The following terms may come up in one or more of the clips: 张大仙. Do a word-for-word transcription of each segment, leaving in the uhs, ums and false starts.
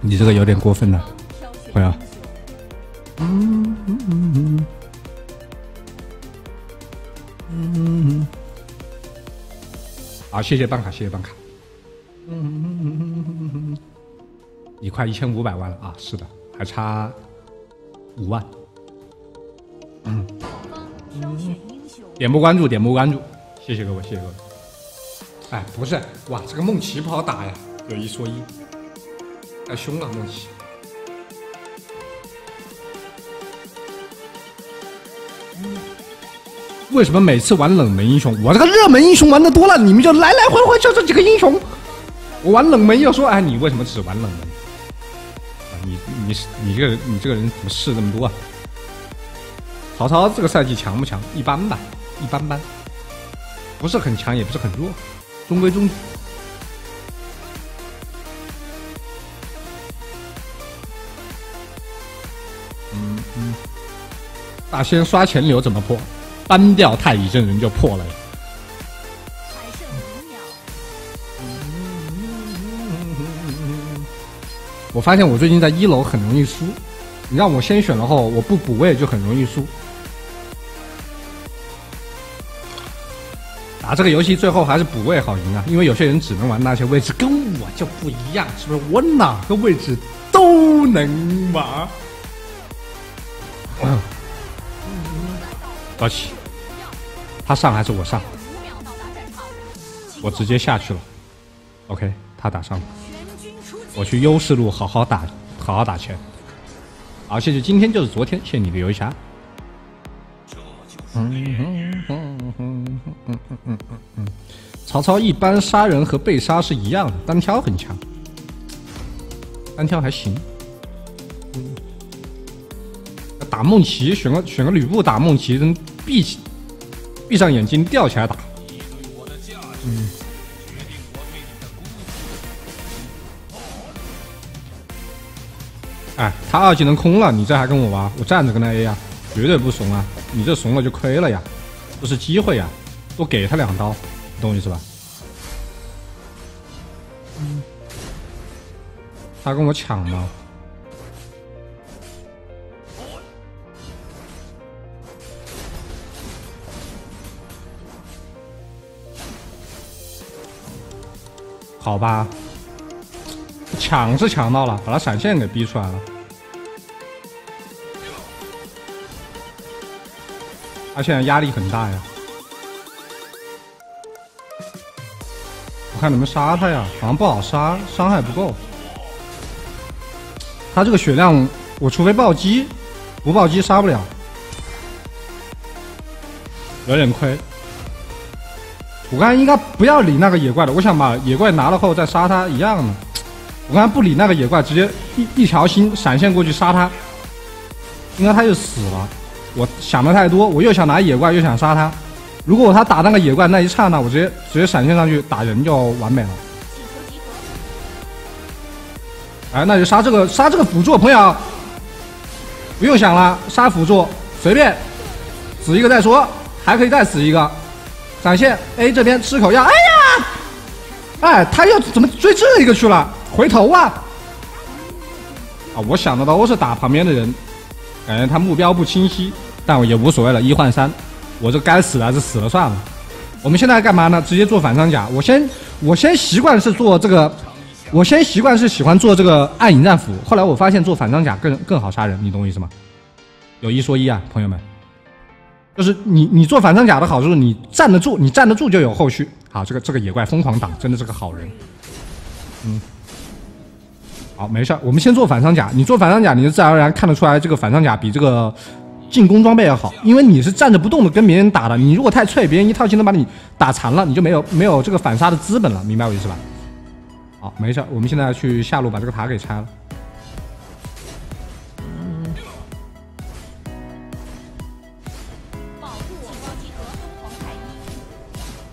你这个有点过分了，朋友。嗯嗯嗯嗯嗯嗯。好，谢谢办卡，谢谢办卡。嗯嗯嗯嗯嗯嗯。你快一千五百万了啊！是的，还差五万。嗯。点播关注，点播关注，谢谢各位，谢谢各位。哎，不是，哇，这个梦琪不好打呀，有一说一。 太凶了，梦琪！为什么每次玩冷门英雄，我这个热门英雄玩的多了，你们就来来回回就这几个英雄？我玩冷门又说，哎，你为什么只玩冷门？啊，你你你这个你这个人怎么事这么多啊？曹操这个赛季强不强？一般吧，一般般，不是很强，也不是很弱，中规中矩。 大仙刷钱流怎么破？搬掉太乙真人就破了。还剩五秒。我发现我最近在一楼很容易输，你让我先选的话，我不补位就很容易输。打这个游戏最后还是补位好赢啊，因为有些人只能玩那些位置，跟我就不一样，是不是？我哪个位置都能玩。嗯 老七，他上还是我上？我直接下去了。OK， 他打上了，我去优势路好好打，好好打钱。好，谢谢，今天就是昨天，谢谢你的游侠。嗯嗯嗯嗯嗯嗯曹操一般杀人和被杀是一样的，单挑很强，单挑还行。嗯 打梦琪，选个选个吕布打梦琪，真闭闭上眼睛吊起来打。嗯。哎，他二技能空了，你这还跟我玩？我站着跟他 A 呀，绝对不怂啊！你这怂了就亏了呀，不是机会呀，多给他两刀，你懂我意思吧？嗯。他跟我抢吗？ 好吧，抢是抢到了，把他闪现给逼出来了。他现在压力很大呀，我看你们杀他呀，好像不好杀，伤害不够。他这个血量，我除非暴击，不暴击杀不了，有点亏。 我刚才应该不要理那个野怪的，我想把野怪拿了后再杀他一样的。我刚才不理那个野怪，直接一一条心闪现过去杀他，应该他就死了。我想的太多，我又想拿野怪又想杀他。如果他打那个野怪那一刹那，我直接直接闪现上去打人就完美了。哎，那就杀这个杀这个辅助朋友，不用想了，杀辅助随便死一个再说，还可以再死一个。 闪现 A 这边吃口药，哎呀，哎，他又怎么追这一个去了？回头啊！啊，我想的都是打旁边的人，感觉他目标不清晰，但我也无所谓了，一换三，我这该死还是死了算了。我们现在干嘛呢？直接做反装甲。我先，我先习惯是做这个，我先习惯是喜欢做这个暗影战斧，后来我发现做反装甲更更好杀人，你懂我意思吗？有一说一啊，朋友们。 就是你，你做反装甲的好处，你站得住，你站得住就有后续。好，这个这个野怪疯狂打，真的是个好人。嗯，好，没事我们先做反装甲。你做反装甲，你就自然而然看得出来，这个反装甲比这个进攻装备要好，因为你是站着不动的跟别人打的。你如果太脆，别人一套技能把你打残了，你就没有没有这个反杀的资本了，明白我意思吧？好，没事我们现在去下路把这个塔给拆了。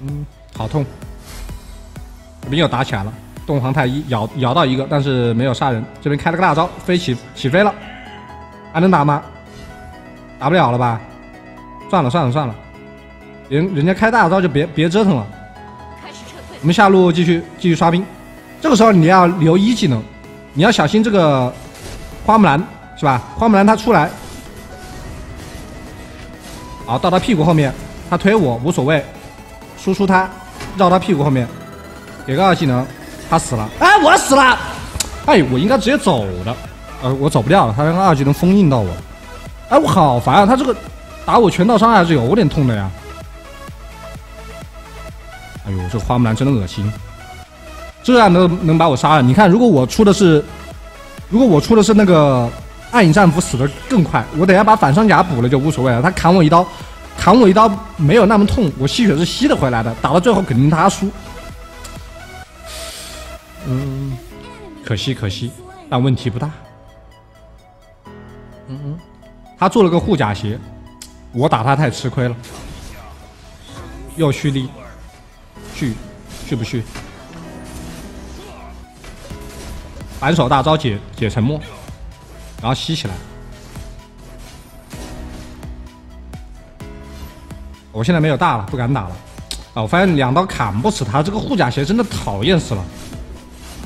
嗯，好痛！这边又打起来了，东皇太一咬咬到一个，但是没有杀人。这边开了个大招，飞起起飞了，还能打吗？打不了了吧？算了算了算了，人人家开大招就别别折腾了。我们下路继续继续刷兵，这个时候你要留一技能，你要小心这个花木兰是吧？花木兰她出来，好，到她屁股后面，她推我无所谓，输出她，绕她屁股后面，给个二技能，她死了，哎，我死了，哎，我应该直接走的，呃，我走不掉了，她那个二技能封印到我，哎，我好烦啊，她这个打我全道伤害还是有点痛的呀，哎呦，这花木兰真的恶心。 这样能能把我杀了？你看，如果我出的是，如果我出的是那个暗影战斧，死的更快。我等下把反伤甲补了就无所谓了。他砍我一刀，砍我一刀没有那么痛，我吸血是吸的回来的。打到最后肯定他输。嗯，可惜可惜，但问题不大。嗯嗯，他做了个护甲鞋，我打他太吃亏了。要蓄力，蓄，蓄不蓄？ 反手大招解解沉默，然后吸起来。我现在没有大了，不敢打了。啊，我发现两刀砍不死他，这个护甲鞋真的讨厌死了。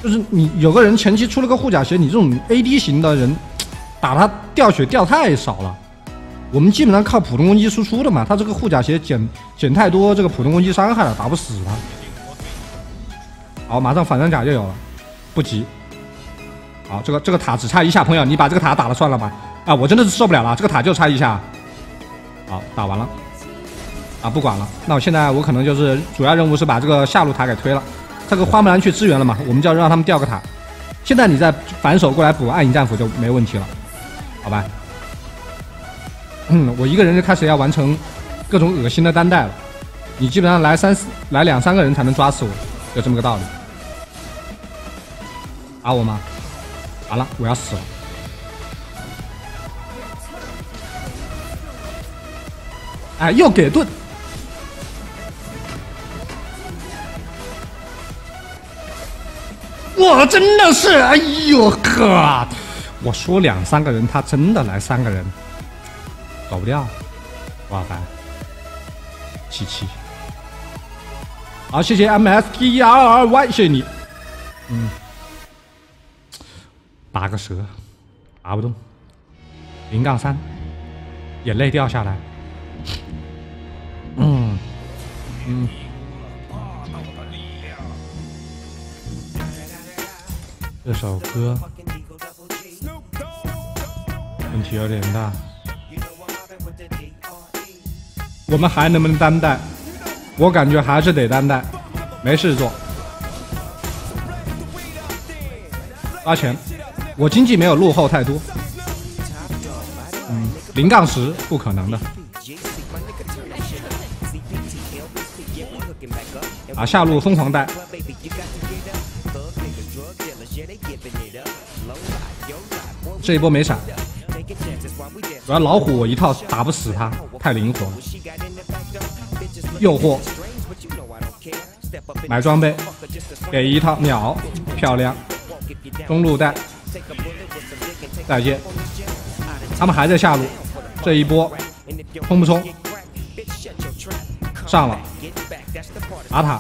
就是你有个人前期出了个护甲鞋，你这种 A D 型的人打他掉血掉太少了。我们基本上靠普通攻击输出的嘛，他这个护甲鞋减减太多这个普通攻击伤害了，打不死他。好，马上反伤甲就有了，不急。 好，这个这个塔只差一下，朋友，你把这个塔打了算了吧。啊，我真的是受不了了，这个塔就差一下。好，打完了，啊，不管了。那我现在我可能就是主要任务是把这个下路塔给推了。这个花木兰去支援了嘛，我们就要让他们掉个塔。现在你再反手过来补暗影战斧就没问题了，好吧？嗯，我一个人就开始要完成各种恶心的单带了。你基本上来三四来两三个人才能抓死我，有这么个道理。打我吗？ 完了，我要死了！哎，又给盾！我真的是，哎呦呵！我说两三个人，他真的来三个人，搞不掉，哇塞！七七，好，谢谢 M S T E R R Y， 谢谢你，嗯。 拔个蛇，拔不动。零杠三，眼泪掉下来。嗯嗯。这首歌问题有点大。我们还能不能单带？我感觉还是得单带，没事做。花钱。 我经济没有落后太多，嗯，零杠十不可能的。啊，下路疯狂带。这一波没闪，主要老虎我一套打不死他，太灵活了。诱惑，买装备，给一套秒，漂亮。中路带。 再见，他们还在下路，这一波冲不冲？上了，打塔，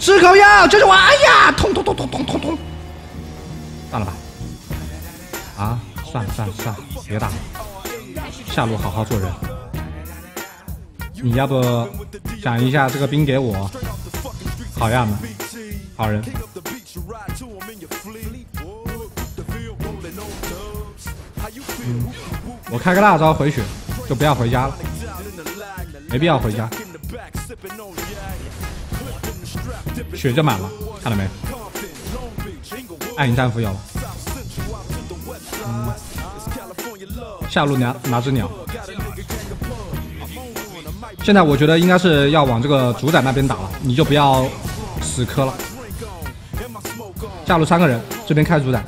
吃口药，救救我！哎呀，痛痛痛痛痛痛痛！算了吧，啊，算了算了算了，别打了，下路好好做人。你要不？ 讲一下这个兵给我，好样的，好人。嗯，我开个大招回血，就不要回家了，没必要回家。血就满了，看到没？暗影战斧有了。嗯、下路拿拿只鸟。 现在我觉得应该是要往这个主宰那边打了，你就不要死磕了。下路三个人，这边开主宰，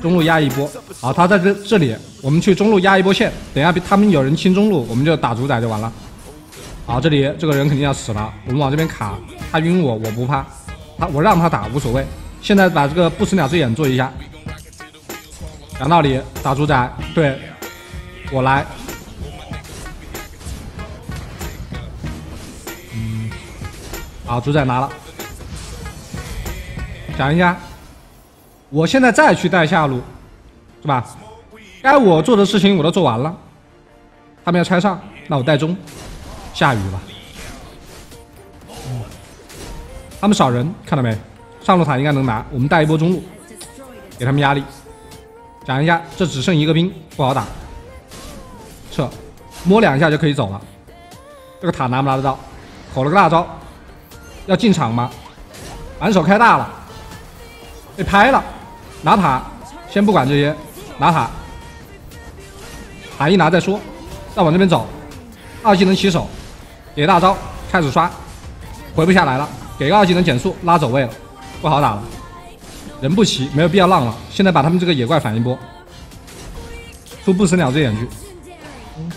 中路压一波。好，他在这这里，我们去中路压一波线。等一下他们有人清中路，我们就打主宰就完了。好，这里这个人肯定要死了，我们往这边卡，他晕我，我不怕，他我让他打无所谓。现在把这个不死鸟之眼做一下，讲道理，打主宰对。 我来，好，主宰拿了。想一下，我现在再去带下路，是吧？该我做的事情我都做完了。他们要拆上，那我带中，下雨吧。嗯、他们少人，看到没？上路塔应该能拿，我们带一波中路，给他们压力。想一下，这只剩一个兵，不好打。撤，摸两下就可以走了。这个塔拿不拿得到？吼了个大招，要进场吗？反手开大了，被拍了，拿塔，先不管这些，拿塔，塔一拿再说，再往这边走，二技能起手，给大招，开始刷，回不下来了，给个二技能减速，拉走位了，不好打了，人不齐，没有必要浪了，现在把他们这个野怪反一波，出不死鸟这眼去，嗯、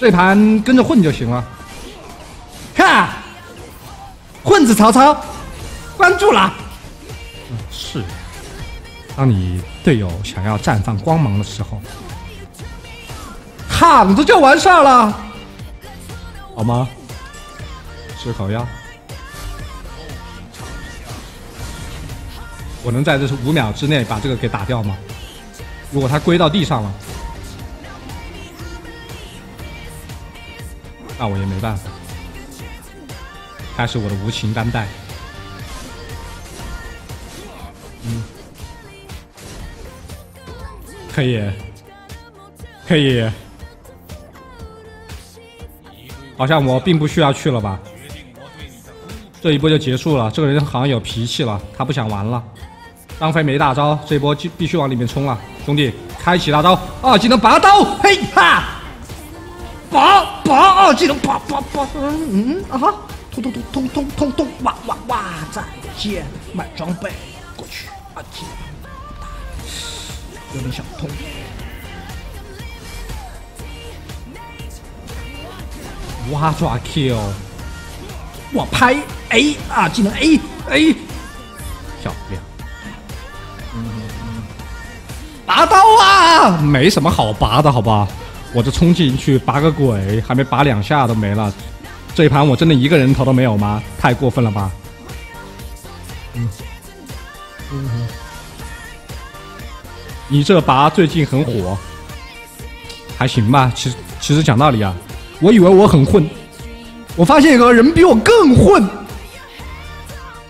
这盘跟着混就行了。看，混子曹操，关注了。嗯，是。当你队友想要绽放光芒的时候，躺着就完事儿了，好吗？吃口药。我能在这五秒之内把这个给打掉吗？如果他归到地上了，那我也没办法。开始我的无情担待。嗯，可以，可以，好像我并不需要去了吧？这一波就结束了。这个人好像有脾气了，他不想玩了。张飞没大招，这一波必须往里面冲了。兄弟，开启大招，二技能拔刀，嘿哈，拔拔二技能拔拔拔，嗯啊哈。通通通通通通哇哇哇！再见，买装备，过去二技能，有点想通。哇抓 Q， 我拍 A 啊，技能 A A， 漂亮。嗯嗯，拔刀啊，没什么好拔的，好吧？我这冲进去拔个鬼，还没拔两下都没了。这一盘我真的一个人头都没有吗？太过分了吧！嗯嗯，你这拔最近很火，还行吧？其实其实讲道理啊，我以为我很混，我发现有个人比我更混。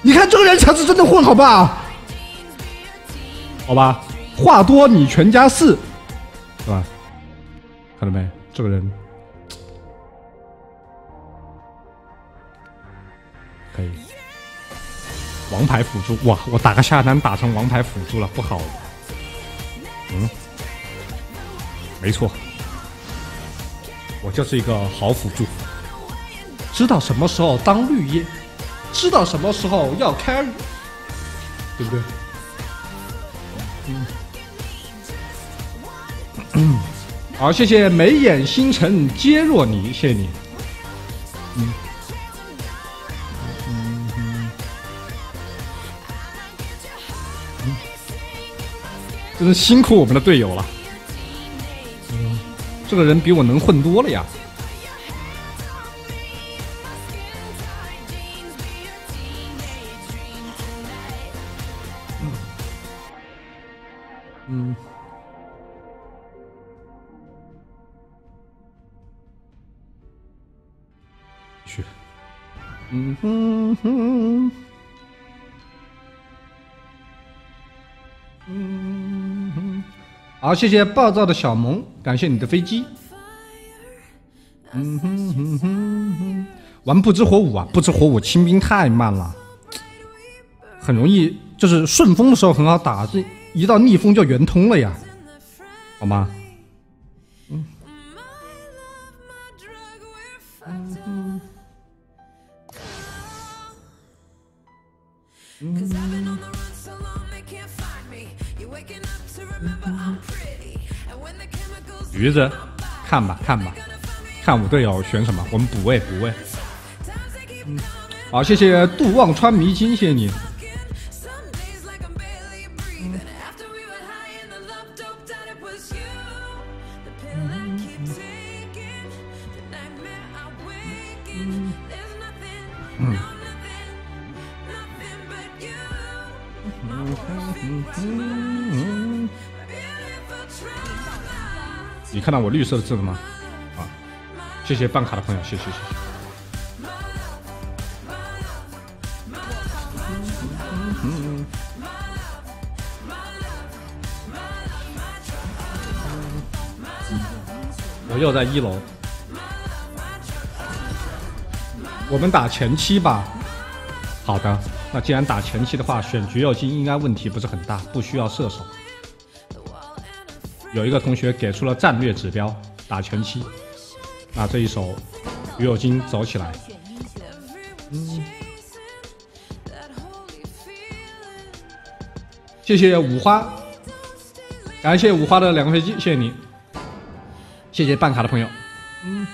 你看这个人才是真的混，好不好？好吧，话多你全家事，对吧？看到没？这个人。可以，王牌辅助哇！我打个下单打成王牌辅助了，不好。嗯，没错，我就是一个好辅助，知道什么时候当绿叶，知道什么时候要 carry， 对不对？嗯。嗯好，谢谢眉眼星辰皆若你，谢谢你。嗯。真是辛苦我们的队友了，嗯、这个人比我能混多了呀。嗯，嗯去，嗯哼哼，嗯。好，谢谢暴躁的小萌，感谢你的飞机。嗯哼哼哼哼，玩不知火舞啊，不知火舞清兵太慢了，很容易就是顺风的时候很好打，这一到逆风就圆通了呀，好吗？嗯。嗯嗯橘子，看吧看吧，看我队友选什么，我们补位补位。嗯，好，谢谢杜望川迷津，谢谢你。嗯嗯嗯嗯嗯嗯、你看到我绿色的字了吗？啊，谢谢办卡的朋友，谢谢谢谢。 我又在一楼，我们打前期吧。好的，那既然打前期的话，选橘右京应该问题不是很大，不需要射手。有一个同学给出了战略指标，打前期。那这一手橘右京走起来。嗯，谢谢五花，感谢五花的两个飞机，谢谢你。 谢谢办卡的朋友。嗯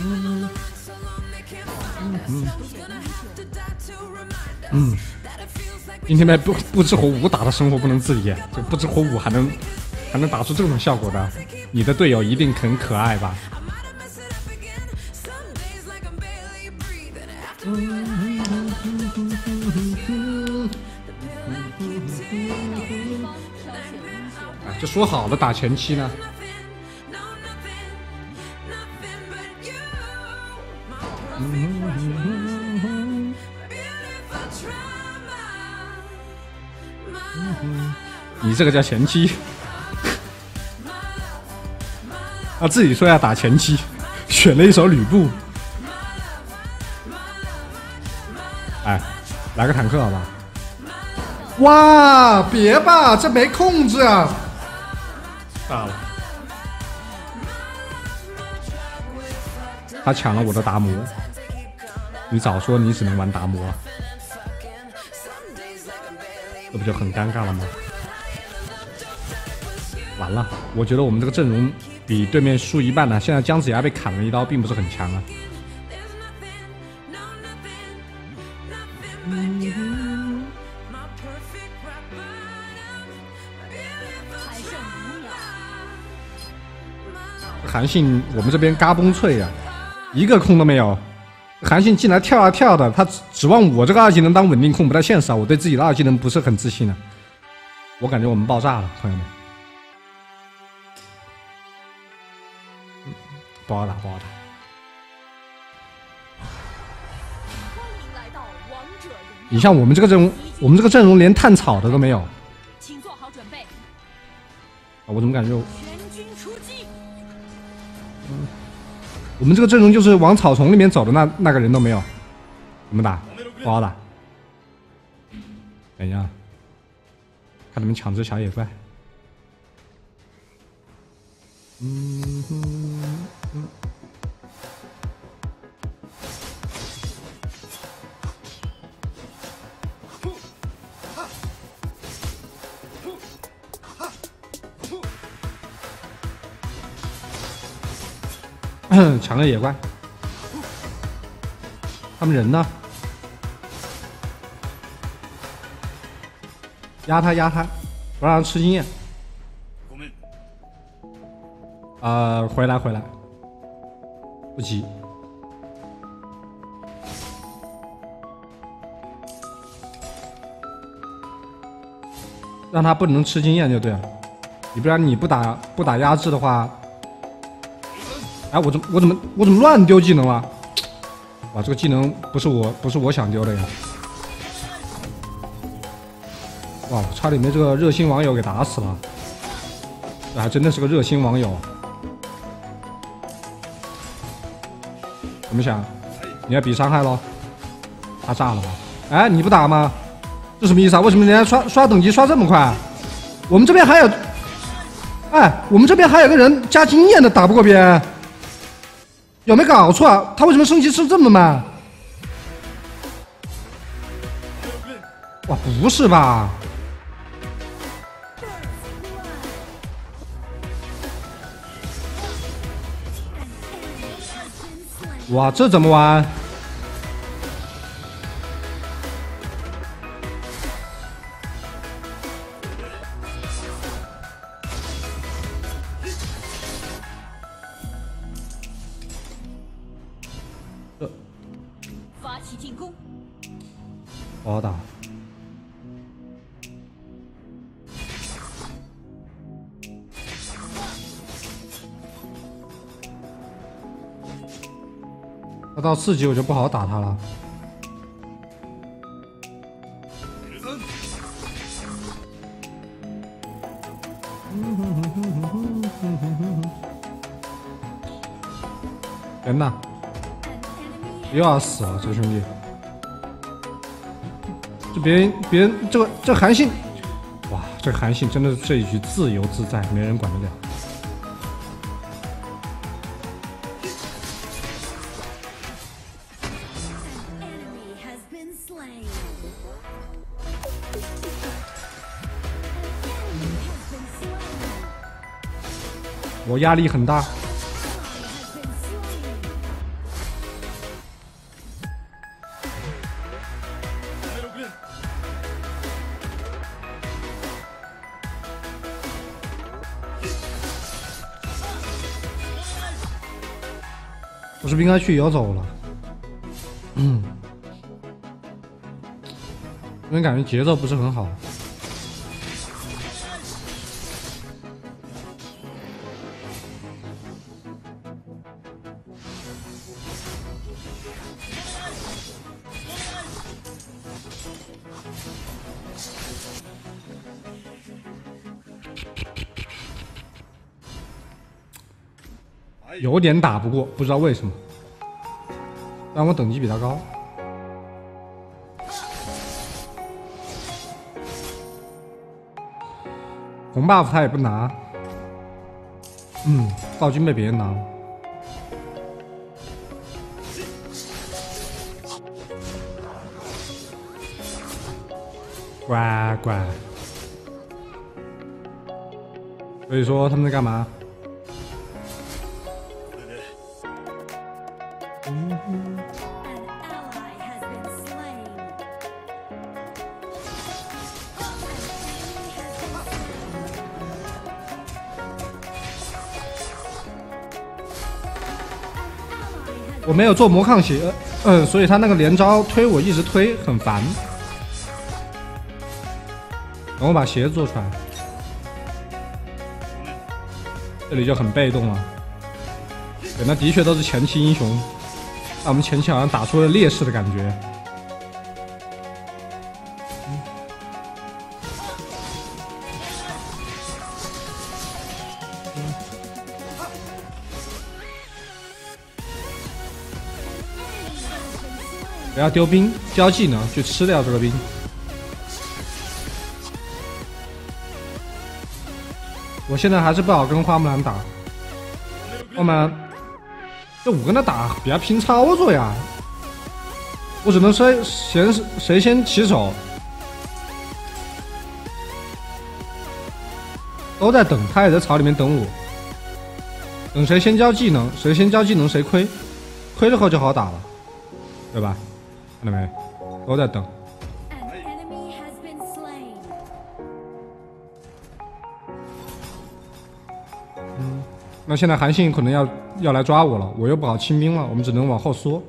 嗯嗯嗯，今天在不不知火舞打的生活不能自已，就不知火舞还能还能打出这种效果的，你的队友一定很可爱吧？啊，这说好了打前期呢？ 你这个叫前期啊，自己说要打前期，选了一首吕布。哎，来个坦克好吧？哇，别吧，这没控制啊！大了，他抢了我的达摩。 你早说，你只能玩达摩，这不就很尴尬了吗？完了，我觉得我们这个阵容比对面输一半呢、啊。现在姜子牙被砍了一刀，并不是很强啊。韩信，我们这边嘎嘣脆呀、啊，一个空都没有。 韩信进来跳啊跳的，他指望我这个二技能当稳定控不太现实啊！我对自己的二技能不是很自信啊，我感觉我们爆炸了，朋友们，不好打，不好打。你像我们这个阵容，我们这个阵容连探草的都没有。请做好准备。啊，我怎么感觉我？ 我们这个阵容就是往草丛里面走的那那个人都没有，怎么打？不好打。等一下，看你们抢只小野怪。嗯嗯嗯。抢了野怪，他们人呢？压他压他，不让他吃经验。啊、呃，回来回来，不急。让他不能吃经验就对了，你不然你不打不打压制的话。 哎，我怎么我怎么我怎么乱丢技能啊？哇，这个技能不是我不是我想丢的呀！哇，差点被这个热心网友给打死了。这还真的是个热心网友。怎么想？你要比伤害咯？他炸了吧？哎，你不打吗？这什么意思啊？为什么人家刷刷等级刷这么快？我们这边还有，哎，我们这边还有个人加经验的打不过别人。 有没有搞错啊？他为什么升级升这么慢？哇，不是吧？哇，这怎么玩？发起进攻！不好打，他到四级我就不好打他了。人呢？又要死了，这兄弟！这别人别人这个这韩信，哇，这韩信真的是这一局自由自在，没人管得了。 我压力很大。我是不应该去摇走了。嗯，因为感觉节奏不是很好。 有点打不过，不知道为什么，但我等级比他高。红 buff 他也不拿，嗯，道具被别人拿了。 乖乖，所以说他们在干嘛？我没有做魔抗鞋，嗯、呃，所以他那个连招推我一直推，很烦。 等我把鞋子做出来，这里就很被动了。对，那的确都是前期英雄，那我们前期好像打出了劣势的感觉。不要丢兵，交技能去吃掉这个兵。 我现在还是不好跟花木兰打，花木兰，这我跟他打比较拼操作呀，我只能谁先谁先起手，都在等，他也在草里面等我，等谁先交技能，谁先交技能谁亏，亏了后就好打了，对吧？看到没？都在等。 那现在韩信可能要要来抓我了，我又不好清兵了，我们只能往后缩。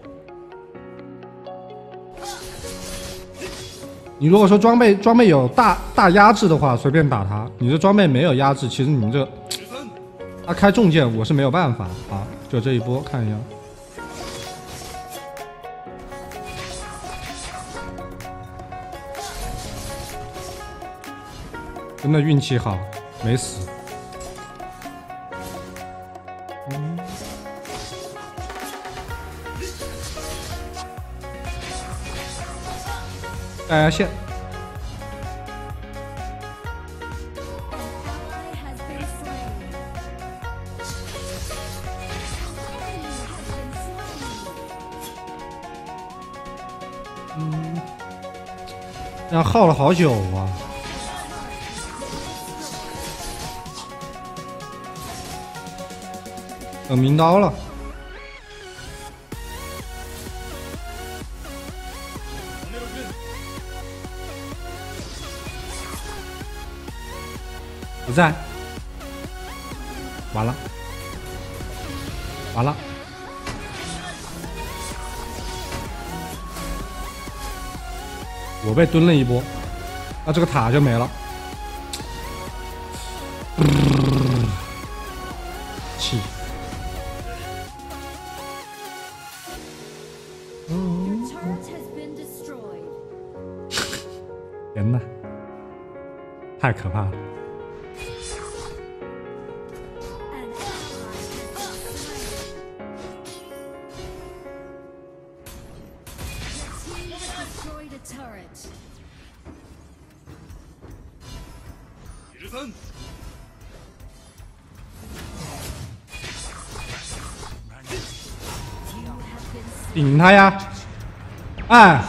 你如果说装备装备有大大压制的话，随便打他；你这装备没有压制，其实你这他开重剑我是没有办法啊。就这一波看一下，真的运气好，没死。 带下线，嗯，那耗了好久啊！等名刀了。 不在，完了，完了，我被蹲了一波，那这个塔就没了，气， Your turret has been destroyed. 天哪，太可怕了！ 顶他呀！哎，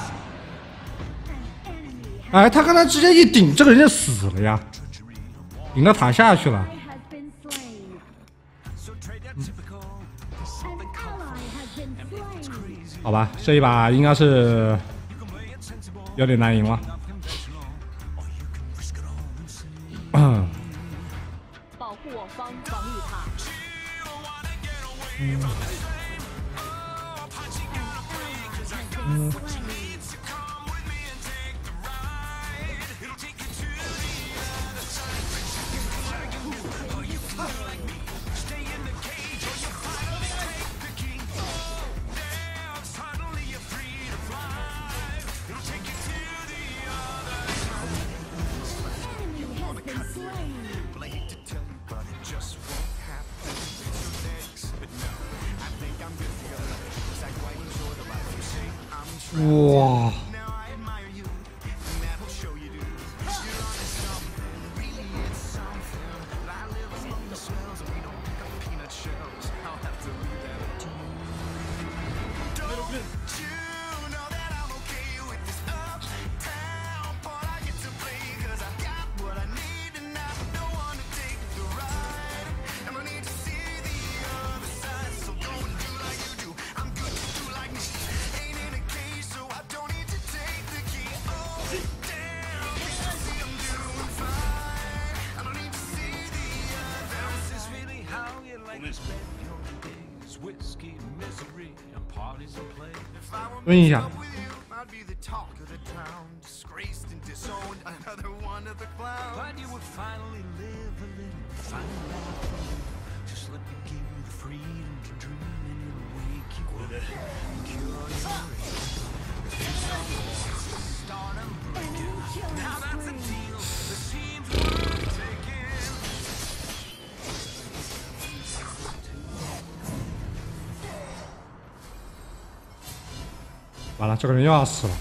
哎，他刚才直接一顶，这个人就死了呀，顶到塔下去了。嗯、好吧，这一把应该是有点难赢了。 保护我方防御塔。嗯嗯、哇！问一下，完了，这个人又要死了。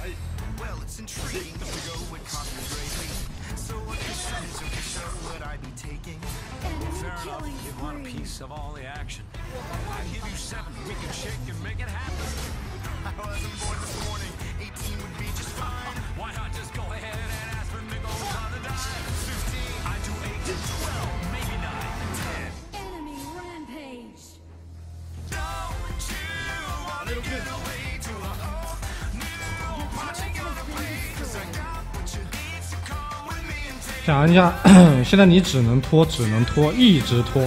想一下，现在你只能拖，只能拖，一直拖。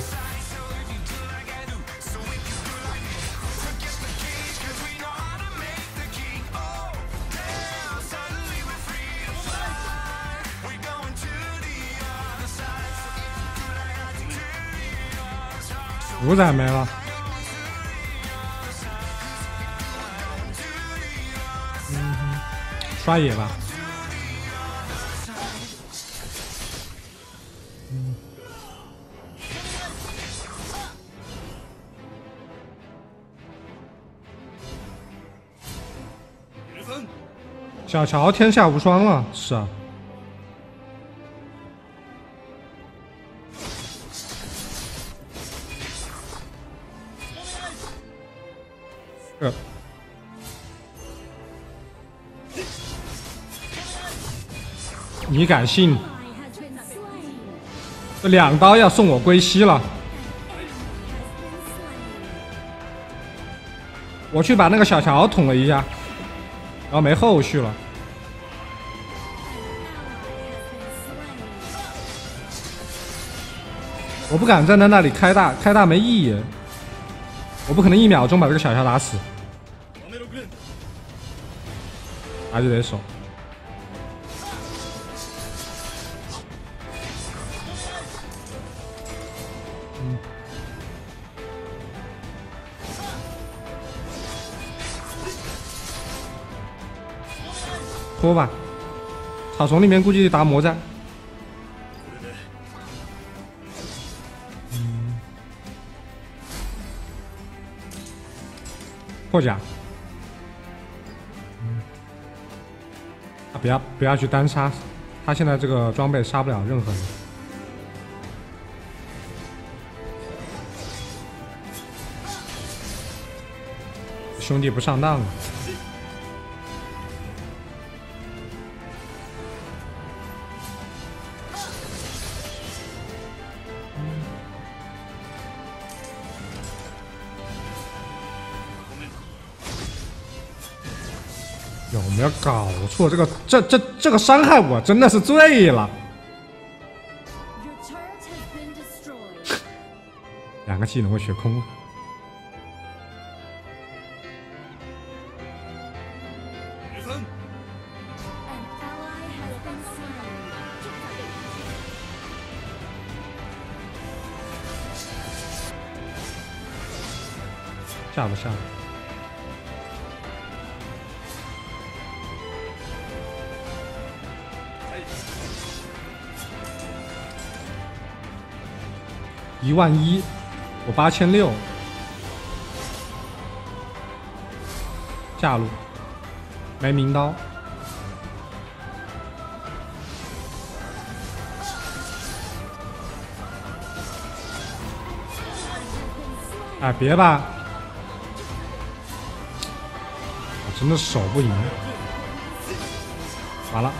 五仔没了，嗯，刷野吧。 小乔天下无双了，是啊。呃。你敢信？这两刀要送我归西了。我去把那个小乔捅了一下，然后没后续了。 我不敢站在那里开大，开大没意义。我不可能一秒钟把这个小乔打死，打就得手。嗯。拖吧，草丛里面估计打魔战。嗯，破甲。嗯，啊，不要不要去单杀，他现在这个装备杀不了任何人。 兄弟不上当了，有没有搞错？这个这这这个伤害我真的是醉了。两个技能我学空了。 下不下？一万一，我八千六，下路没名刀，哎，别吧！ 真的守不赢，完了！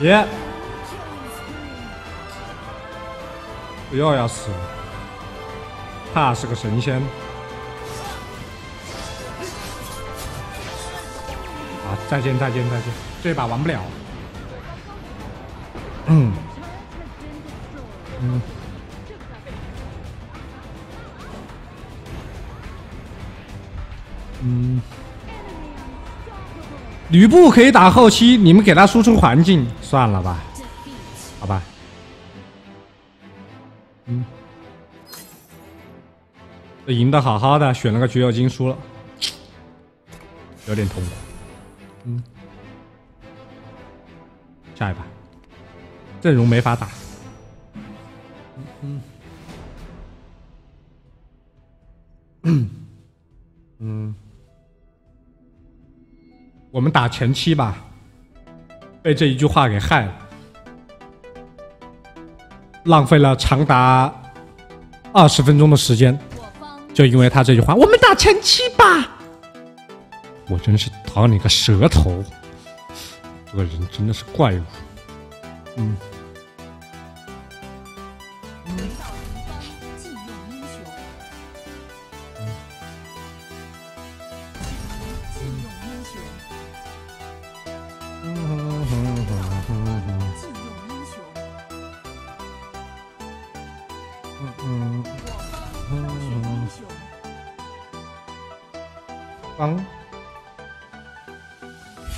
耶，我又要死了，怕是个神仙啊！再见，再见，再见，这把玩不了。嗯，嗯。 嗯，吕布可以打后期，你们给他输出环境，算了吧，好吧。嗯，这赢得好好的，选了个橘右京输了，有点痛苦。嗯，下一把，阵容没法打。嗯嗯嗯。 我们打前期吧，被这一句话给害了，浪费了长达二十分钟的时间，就因为他这句话。我们打前期吧，我真是讨你个舌头，这个人真的是怪物。嗯，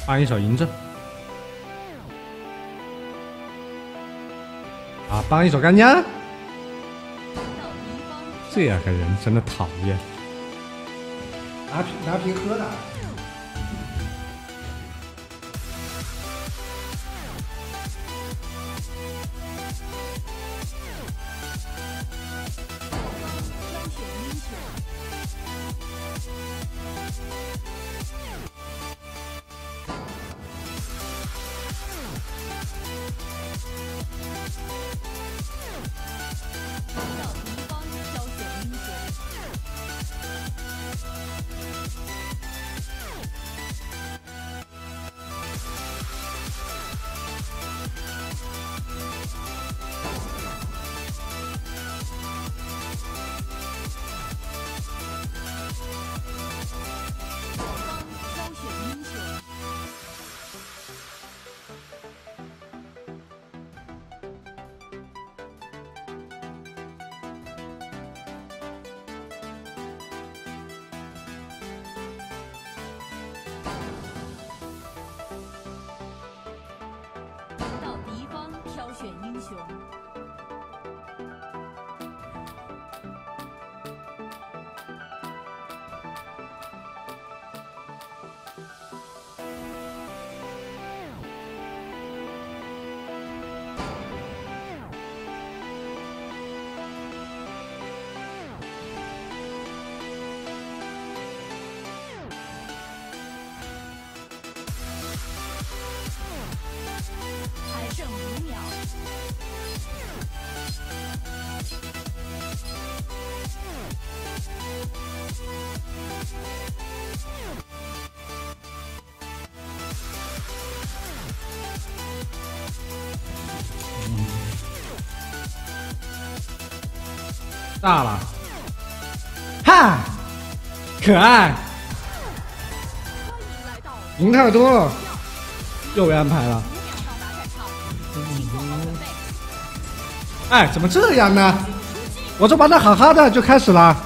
放一手赢着，啊，帮一手干将，这个人真的讨厌。拿瓶拿瓶喝的。大了，哈，可爱，零太多，又被安排了。哎，怎么这样呢？我这玩的好好的就开始了，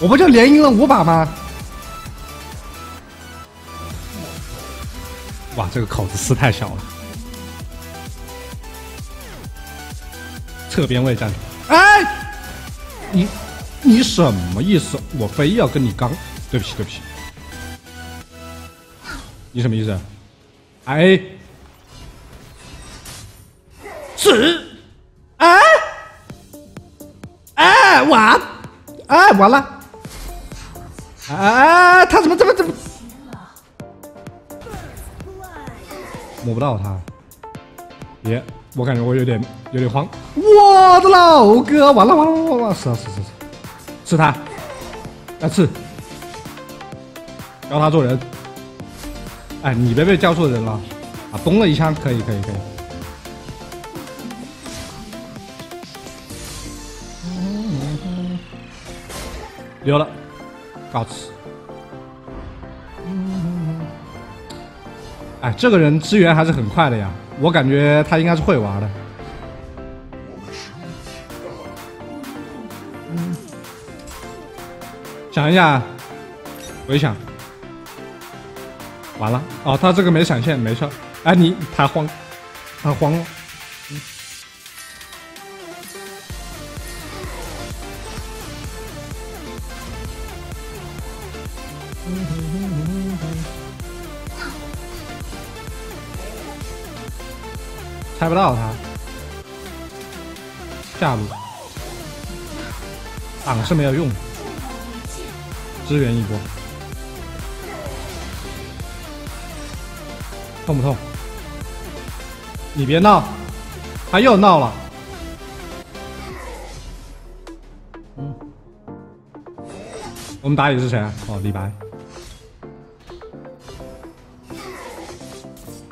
我不就连赢了五把吗？哇，这个口子撕太小了。 侧边位站住！哎，你你什么意思？我非要跟你刚？对不起，对不起。你什么意思？哎，子，哎，哎完，哎完了，哎他怎么怎么怎么？摸不到他，别。 我感觉我有点有点慌，我的老哥，完了完了完了，是啊是是是，是他，啊是，教他做人，哎，你别被教错人了，啊，崩了一枪，可以可以可以，溜了，告辞。哎，这个人支援还是很快的呀。 我感觉他应该是会玩的。想一下，回想，完了哦，他这个没闪现，没事。哎，你他慌，他慌了。嗯、猜不到他，下路挡是没有用，支援一波，痛不痛？你别闹，他又闹了。嗯，我们打野是谁啊？哦，李白。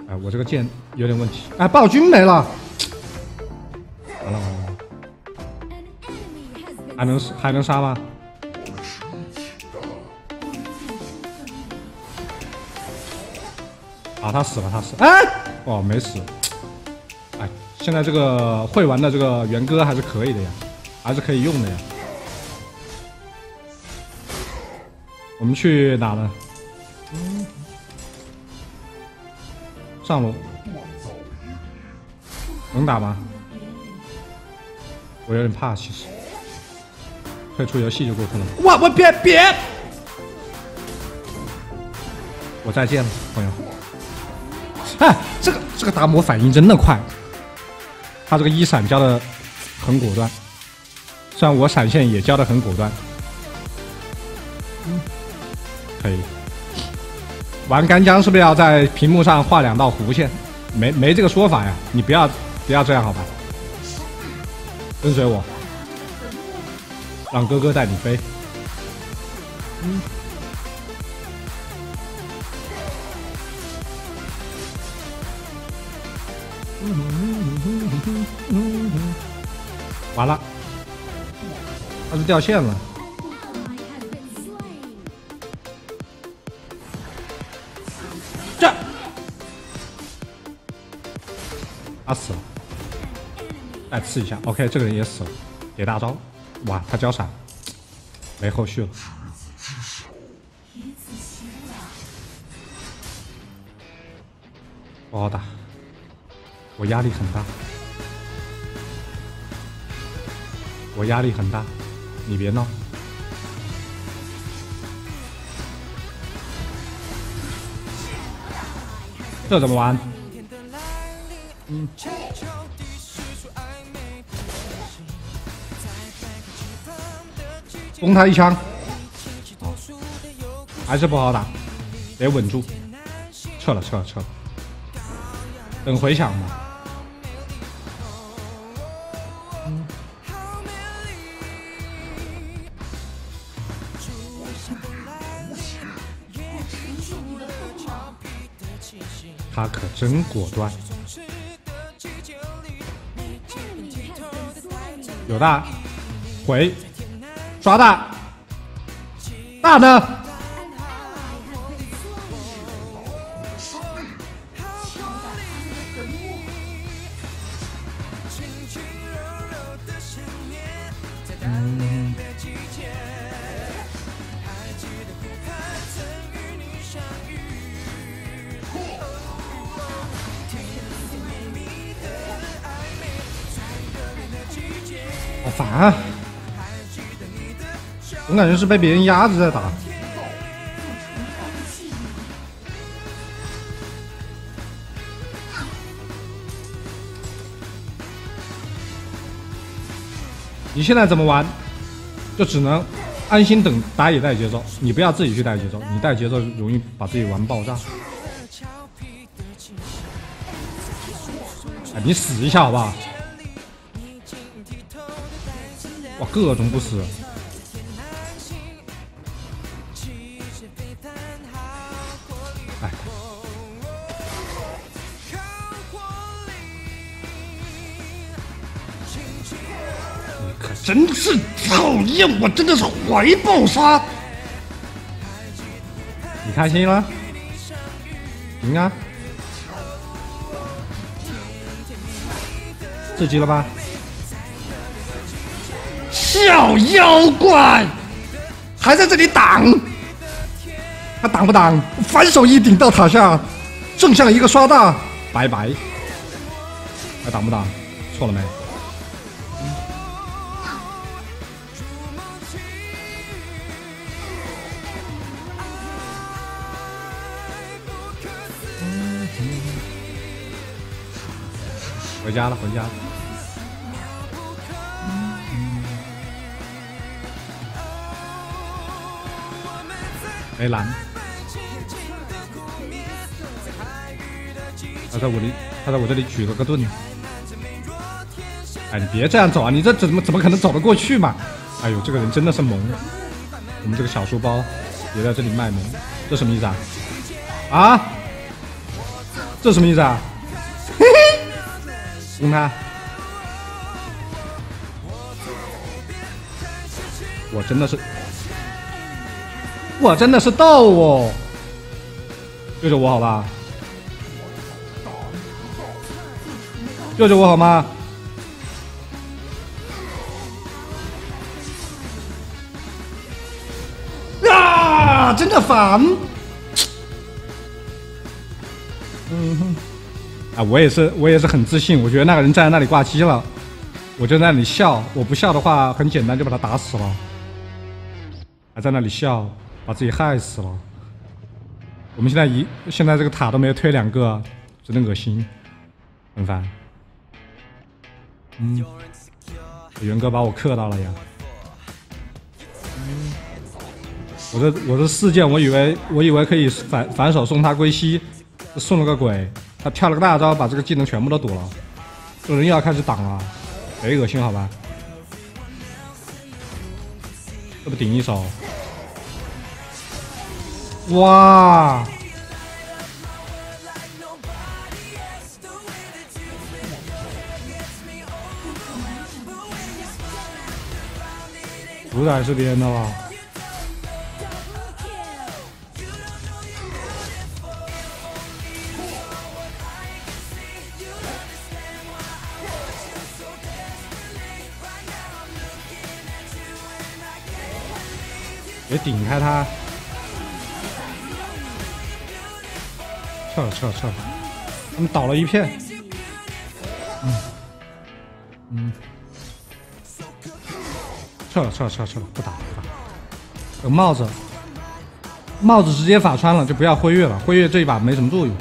哎，我这个剑。 有点问题，哎，暴君没了，完了完了，还能还能杀吗？啊，他死了，他死了，哎，哦，没死，哎，现在这个会玩的这个元哥还是可以的呀，还是可以用的呀。我们去哪呢？上路。 能打吗？我有点怕，其实退出游戏就过分了。我我别别，我再见了，朋友。哎，这个这个达摩反应真的快，他这个一闪交的很果断，虽然我闪现也交的很果断。嗯，可以。玩干将是不是要在屏幕上画两道弧线？没没这个说法呀，你不要。 不要这样，好吧？跟随我，让哥哥带你飞。嗯。完了，他是掉线了。这，他死了。 再刺一下 ，OK， 这个人也死了，给大招，哇，他交闪，没后续了。不好打，我压力很大，我压力很大，你别闹。这怎么玩？嗯。 崩他一枪，还是不好打，得稳住。撤了，撤了，撤了。等回响嘛。嗯、他可真果断，有大。回，刷大，大呢？嗯。好烦啊！我感觉是被别人压着在打。你现在怎么玩？就只能安心等打野带节奏，你不要自己去带节奏，你带节奏容易把自己玩爆炸。哎，你死一下好不好？ 哇，各种不死！哎，你可真是讨厌！我真的是怀抱杀。你开心了？行啊，刺激了吧？ 小妖怪还在这里挡，他挡不挡？反手一顶到塔下，正向一个刷大，拜拜。还挡不挡？错了没？回家了，回家了。 没蓝，他在我里，他在我这里举了个盾。哎，你别这样走啊！你这怎么怎么可能走得过去嘛？哎呦，这个人真的是萌！我们这个小书包也在这里卖萌，这什么意思啊？啊？这什么意思啊？嘿嘿，攻他！我真的是。 我真的是逗哦，救救我好吧，救救我好吗？啊，真的烦。嗯哼，啊，我也是，我也是很自信，我觉得那个人站在那里挂机了，我就在那里笑，我不笑的话，很简单就把他打死了，还在那里笑。 把自己害死了。我们现在一现在这个塔都没有推两个，真的恶心，很烦。嗯，元哥把我克到了呀！嗯、我这我这四件，我以为我以为可以反反手送他归西，送了个鬼，他跳了个大招，把这个技能全部都堵了，这人又要开始挡了，贼恶心，好吧？这不顶一手。 哇！主宰是别人的了。别顶开他！ 撤了撤了撤了，他们倒了一片。嗯嗯，撤了撤了撤了撤了，不打了不打了。有帽子，帽子直接法穿了，就不要辉月了，辉月这一把没什么作用。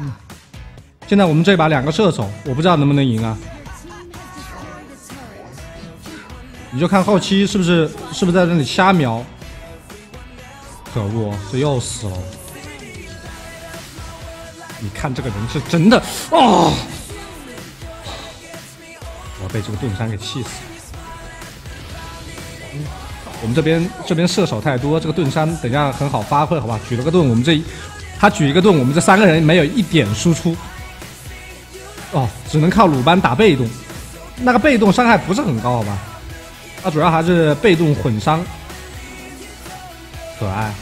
嗯，现在我们这一把两个射手，我不知道能不能赢啊。你就看后期是不是是不是在这里瞎瞄？可恶，这又死了。 你看这个人是真的哦！我被这个盾山给气死了。我们这边这边射手太多，这个盾山等一下很好发挥，好吧？举了个盾，我们这他举一个盾，我们这三个人没有一点输出。哦，只能靠鲁班打被动。那个被动伤害不是很高，好吧？他主要还是被动混伤，可爱。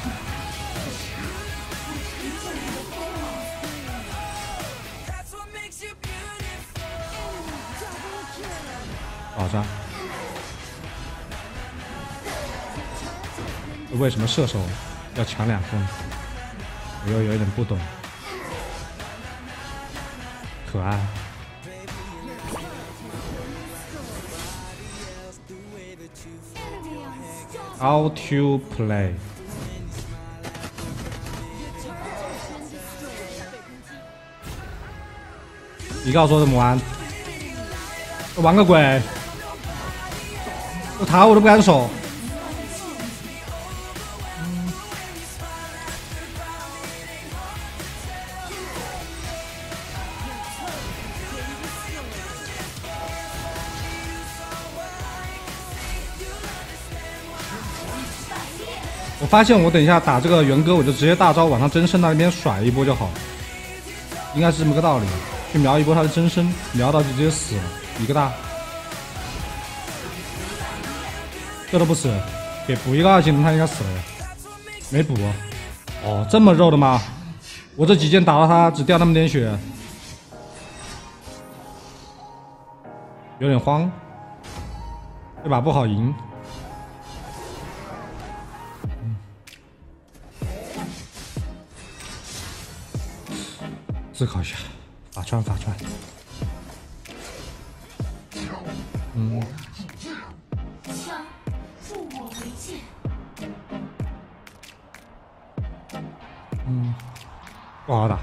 好伤。为什么射手要抢两分？我又有点不懂。可爱。 How to play？ 你告诉我怎么玩？玩个鬼！我塔我都不敢守。发现我等一下打这个元哥，我就直接大招往他真身那边甩一波就好了，应该是这么个道理。去瞄一波他的真身，瞄到就直接死了，一个大，这都不死，给补一个二技能他应该死了，没补。哦，这么肉的吗？我这几剑打到他只掉那么点血，有点慌，这把不好赢。 思考一下，法穿法穿，嗯，嗯，不好打，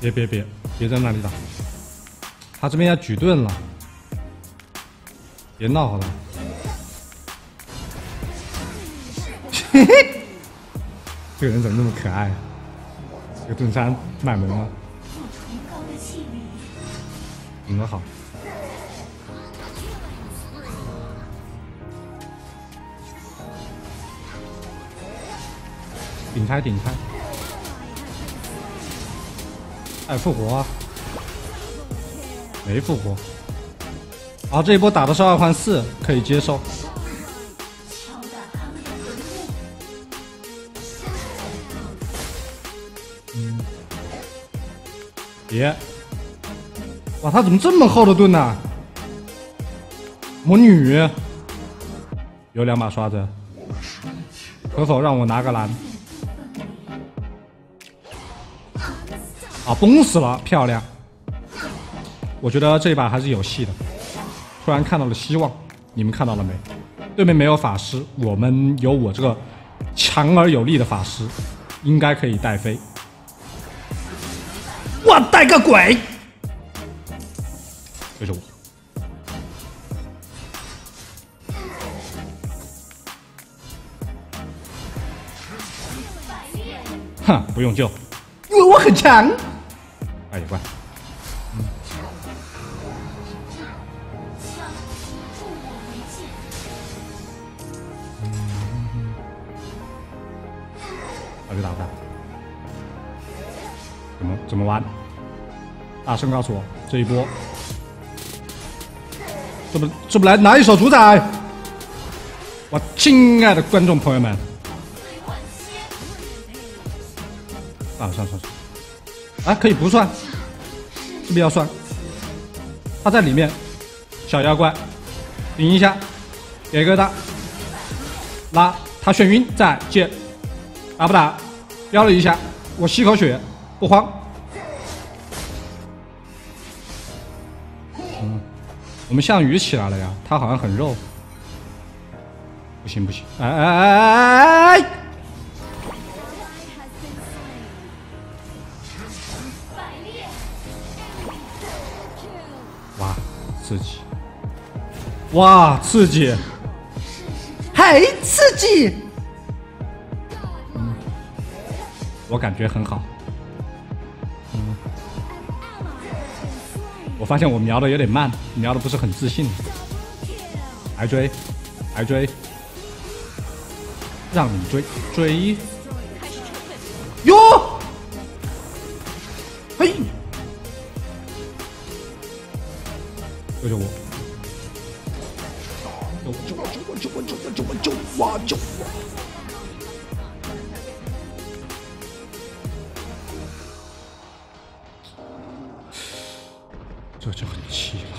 别别别别在那里打，他这边要举盾了，别闹好了。 嘿嘿，这个人怎么那么可爱、啊？这个盾山卖萌吗？你们好。顶开顶开！哎，复活、啊，没复活。好、啊，这一波打的是二换四，可以接受。 别！哇，他怎么这么厚的盾呢、啊？魔女有两把刷子，可否让我拿个蓝？啊，崩死了，漂亮！我觉得这一把还是有戏的。突然看到了希望，你们看到了没？对面没有法师，我们有我这个强而有力的法师，应该可以带飞。 我带个鬼！就是我。哼，不用救，因为我很强。哎呀乖。嗯、到底打不打？怎么怎么玩？ 大声告诉我，这一波，这不这不来拿一手主宰！我亲爱的观众朋友们，算了算了算了，啊，可以不算，是不是要算？他在里面，小妖怪，顶一下，给个大，拉他眩晕，再见，打不打？飙了一下，我吸口血，不慌。 我们项羽起来了呀，他好像很肉。不行不行，哎哎哎哎哎！哇，刺激！哇，刺激！嘿，刺激！嗯，我感觉很好。嗯，我发现我瞄的有点慢。 瞄的不是很自信，来追，来追，让你追，追，哎，九九五，九九九九九九九哇九哇！这就很气了，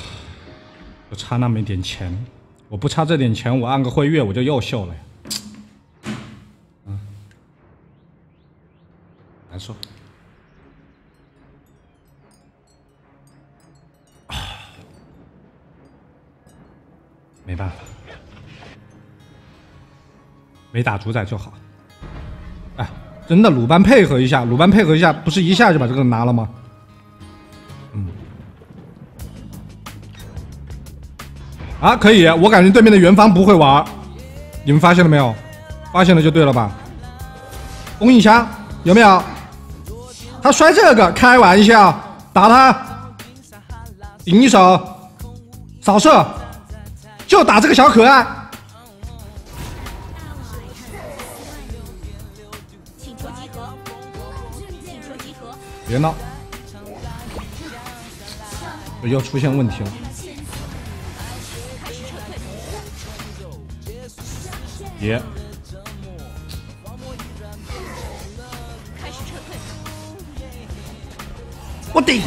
我差那么一点钱，我不差这点钱，我按个辉月我就优秀了呀。 难受。没办法，没打主宰就好。哎，真的鲁班配合一下，鲁班配合一下，不是一下就把这个拿了吗？嗯。啊，可以，我感觉对面的元芳不会玩，你们发现了没有？发现了就对了吧？封印虾有没有？ 他摔这个，开玩笑，打他，顶一手，扫射，就打这个小可爱。别闹，我又出现问题了。别。 我顶，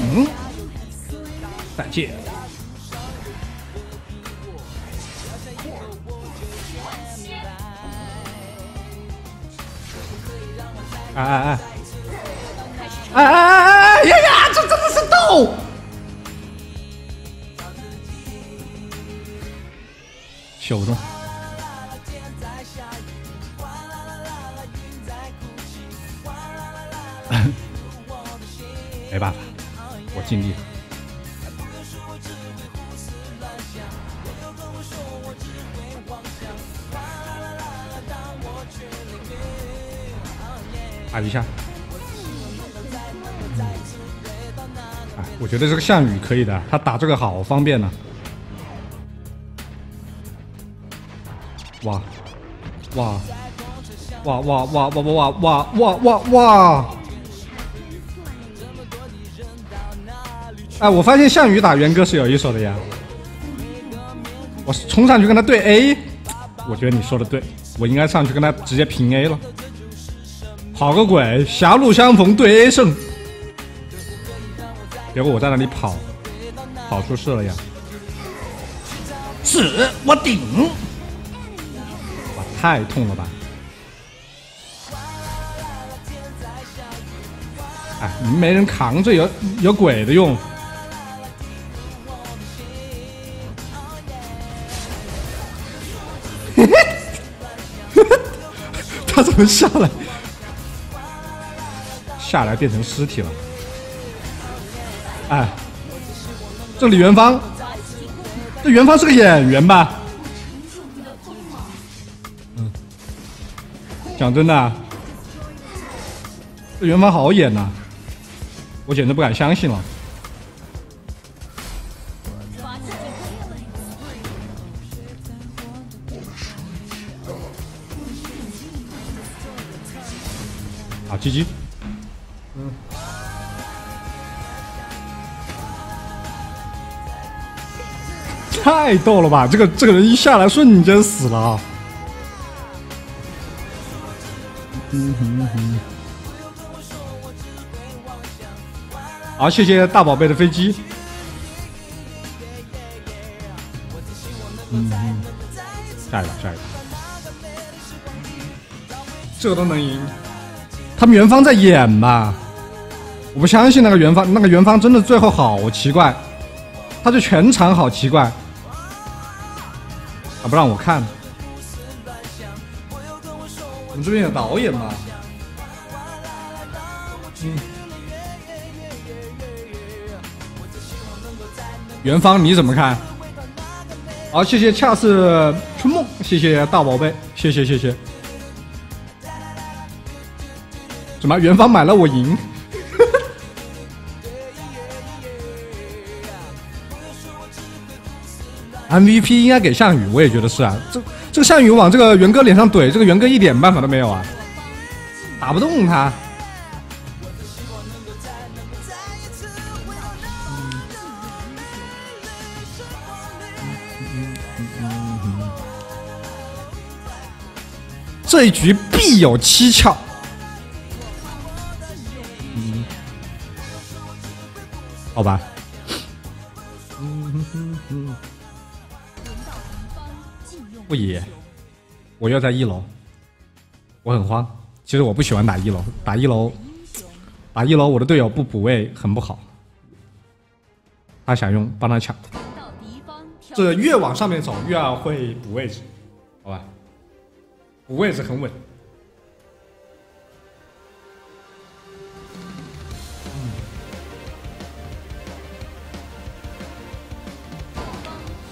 再见。哎哎哎！哎哎哎哎呀呀！这真的是逗！小众。 没办法，我尽力了。打一下，嗯、哎，我觉得这个项羽可以的，他打这个好方便呢、啊。哇，哇，哇哇哇哇哇哇哇哇哇！ 哎，我发现项羽打元哥是有一手的呀！我冲上去跟他对 A， 我觉得你说的对，我应该上去跟他直接平 A 了。跑个鬼，狭路相逢对 A 胜，结果我在那里跑，跑出事了呀！是我顶，哇，太痛了吧！哎，你们没人扛着有有鬼的用。 他怎么下来？下来变成尸体了。哎，这李元芳，这元芳是个演员吧？嗯，讲真的，这元芳好演呐、啊，我简直不敢相信了。 好，鸡鸡。嗯。太逗了吧！这个这个人一下来，瞬间死了啊！嗯哼哼。好，谢谢大宝贝的飞机。嗯嗯。下一个，下一个。这个都能赢。 他们元芳在演吧，我不相信那个元芳，那个元芳真的最后好奇怪，他就全场好奇怪，他不让我看。我们这边有导演嘛？嗯。元芳你怎么看？好，谢谢恰似春梦，谢谢大宝贝，谢谢谢谢。 怎么？元芳买了我赢？M V P 应该给项羽，我也觉得是啊。这这个项羽往这个元哥脸上怼，这个元哥一点办法都没有啊，打不动他。这一局必有蹊跷。嗯，好吧。不也，我要在一楼，我很慌。其实我不喜欢打一楼，打一楼，打一楼，我的队友不补位很不好。他想用帮他抢，这越往上面走越要会补位置，好吧？补位置很稳。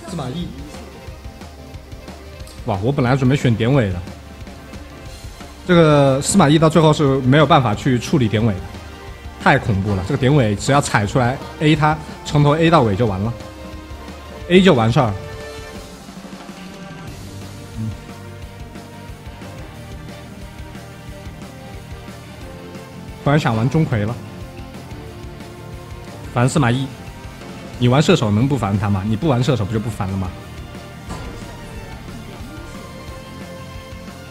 司马懿。哇，我本来准备选典韦的，这个司马懿到最后是没有办法去处理典韦的，太恐怖了。这个典韦只要踩出来 A 他，从头 A 到尾就完了 ，A 就完事儿。嗯，突然想玩钟馗了，反正司马懿。你玩射手能不烦他吗？你不玩射手不就不烦了吗？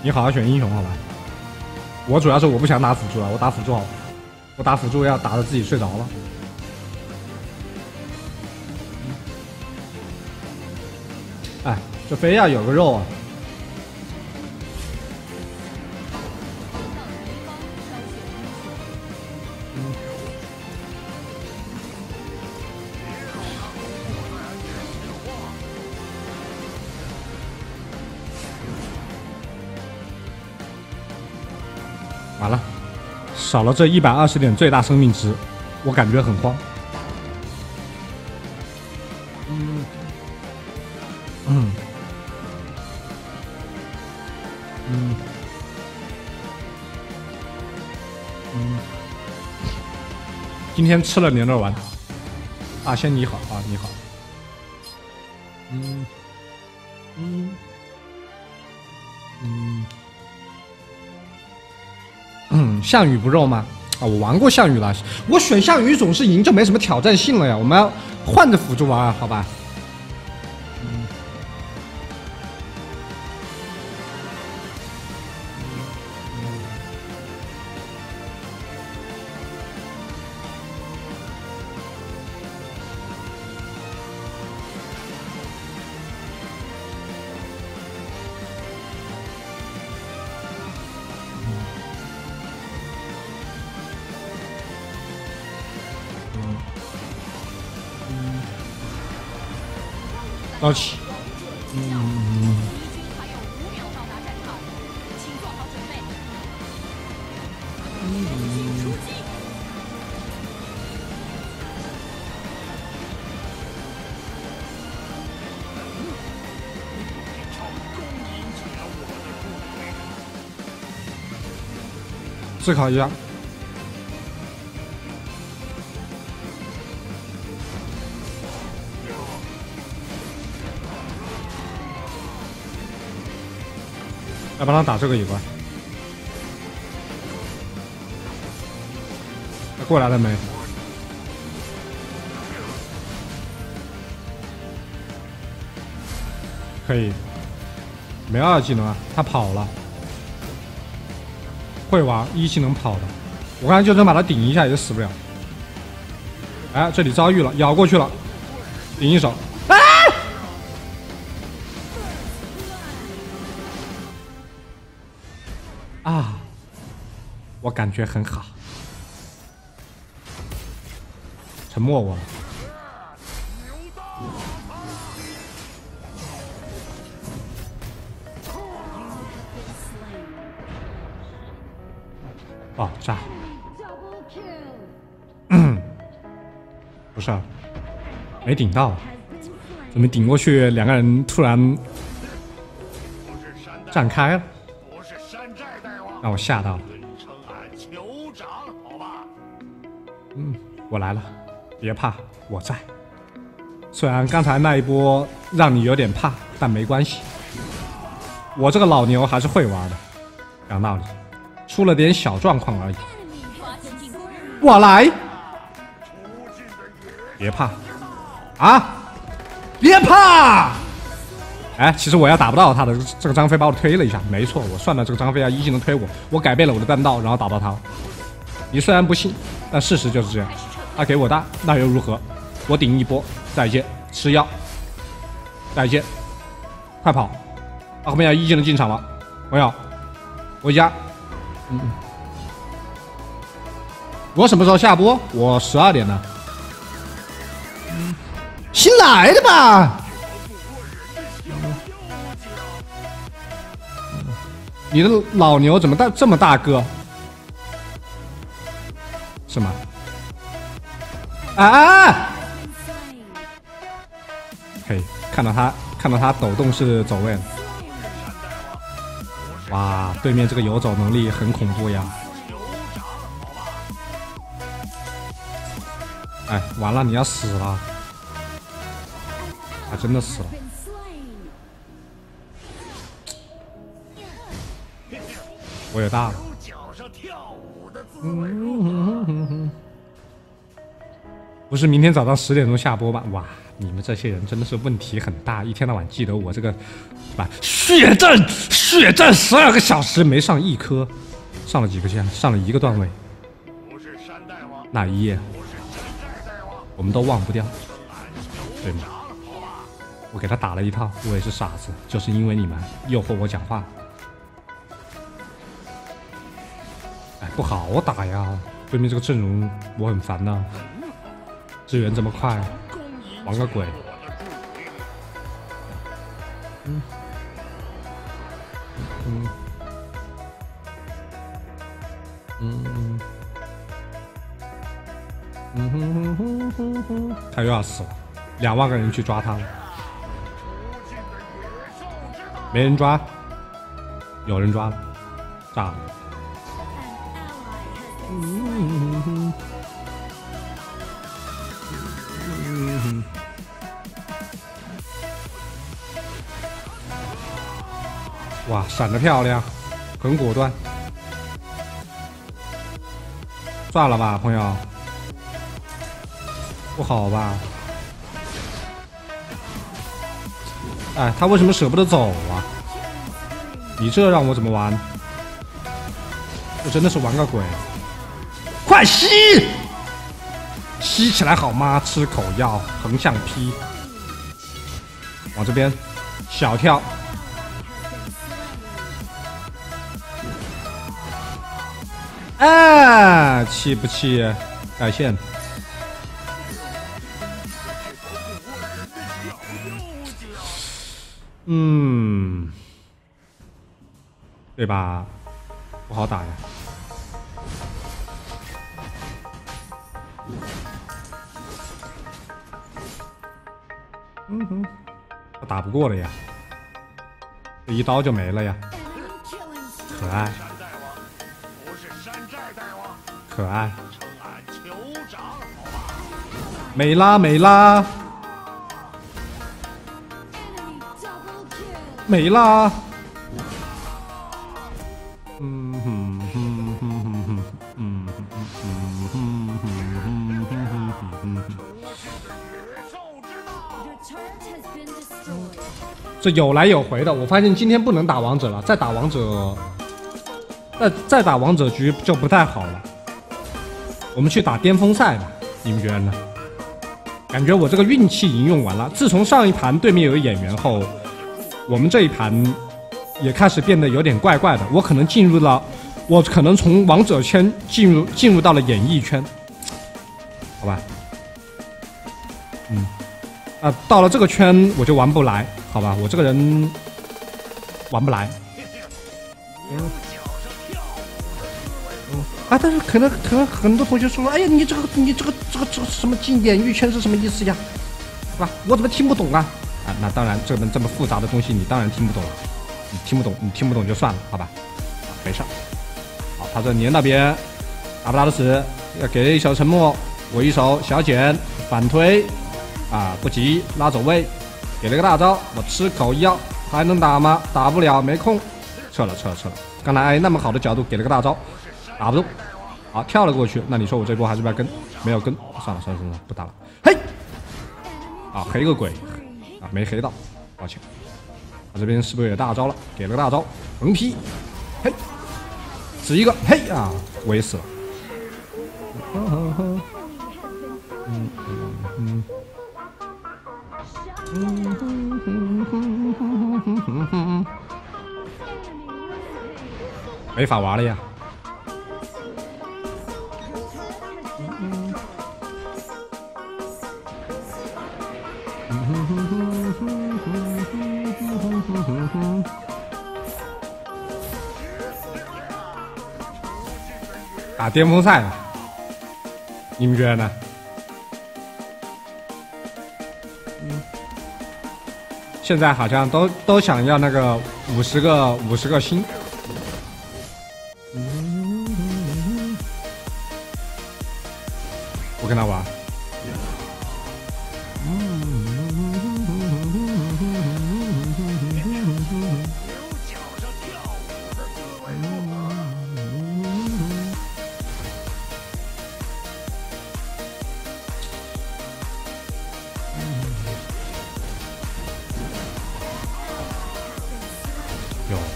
你好好选英雄好吧。我主要是我不想打辅助了，我打辅助好，我打辅助要打得自己睡着了。哎，这非要有个肉啊！完了，少了这一百二十点最大生命值，我感觉很慌。嗯，嗯，嗯，嗯。今天吃了牛肉丸。啊，先你好啊，你好。嗯，嗯，嗯。嗯，项羽不肉吗？啊，我玩过项羽了，我选项羽总是赢，就没什么挑战性了呀。我们要换着辅助玩啊，好吧？嗯，高启，嗯，思考一下。要帮他打这个一关，他过来了没？可以，没二技能啊，他跑了，会玩一技能跑的，我看就算把他顶一下也死不了。哎，这里遭遇了，咬过去了，顶一手。啊，我感觉很好。沉默我了。爆炸。嗯，不是，没顶到，怎么顶过去？两个人突然站开了。让我吓到了。嗯，我来了，别怕，我在。虽然刚才那一波让你有点怕，但没关系。我这个老牛还是会玩的。讲道理，出了点小状况而已。我来。别怕，啊，别怕。哎，其实我要打不到他的，这个张飞把我推了一下，没错，我算到这个张飞要一技能推我，我改变了我的弹道，然后打到他。你虽然不信，但事实就是这样。他给我大，那又如何？我顶一波，再见，吃药，再见，快跑！他后面要一技能进场了，我要，我压，嗯嗯。我什么时候下播？我十二点呢。嗯，新来的吧？ 你的老牛怎么大这么大个？什么？啊！嘿，看到他，看到他抖动是走位了。哇，对面这个游走能力很恐怖呀！哎，完了，你要死了！他真的死了。 我也大了。不是明天早上十点钟下播吧？哇，你们这些人真的是问题很大，一天到晚记得我这个，是吧？血战血战十二个小时没上一颗，上了几个线？上了一个段位。那一夜，我们都忘不掉，对吗？我给他打了一套，我也是傻子，就是因为你们诱惑我讲话。 不好打呀！对面这个阵容我很烦呐，支援这么快，玩个鬼！嗯嗯嗯嗯哼哼哼哼，他又要死了，两万个人去抓他了，没人抓，有人抓了，炸了！ 嗯嗯哇，闪得漂亮，很果断。算了吧，朋友，不好吧？哎，他为什么舍不得走啊？你这让我怎么玩？我真的是玩个鬼！ 快吸！吸起来好吗？吃口药，横向劈，往这边小跳，啊，气不气？带线。嗯，对吧？不好打呀。 嗯哼，他打不过了呀，这一刀就没了呀，可爱，可爱，美拉美拉，美拉，嗯哼哼哼哼哼，嗯哼哼哼哼哼哼哼哼。 这有来有回的，我发现今天不能打王者了，再打王者，再再打王者局就不太好了。我们去打巅峰赛吧，你们觉得呢？感觉我这个运气已经用完了。自从上一盘对面有演员后，我们这一盘也开始变得有点怪怪的。我可能进入了，我可能从王者圈进入进入到了演艺圈，好吧？嗯，啊，到了这个圈我就玩不来。 好吧，我这个人玩不来。嗯，嗯啊，但是可能可能很多同学说，哎呀，你这个你这个这个这个什么进演艺圈是什么意思呀？是吧？我怎么听不懂啊？啊，那当然，这么这么复杂的东西你当然听不懂了，你听不懂你听不懂就算了，好吧？啊、没事。好，他说连那边打不打得死？要给一手沉默，我一手小减反推，啊，不急拉走位。 给了个大招，我吃口药，还能打吗？打不了，没空，撤了，撤了，撤了。刚才哎，那么好的角度，给了个大招，打不住，好跳了过去。那你说我这波还是不要跟？没有跟，算了，算了，算了，不打了。嘿，啊，黑个鬼，啊，没黑到，抱歉。我这边是不是也大招了？给了个大招，横劈，嘿，只一个，嘿啊，我也死了。嗯嗯嗯嗯，没法玩了呀。 打巅峰赛了，你们觉得呢？嗯，现在好像都都想要那个五十个五十个星。我跟他玩。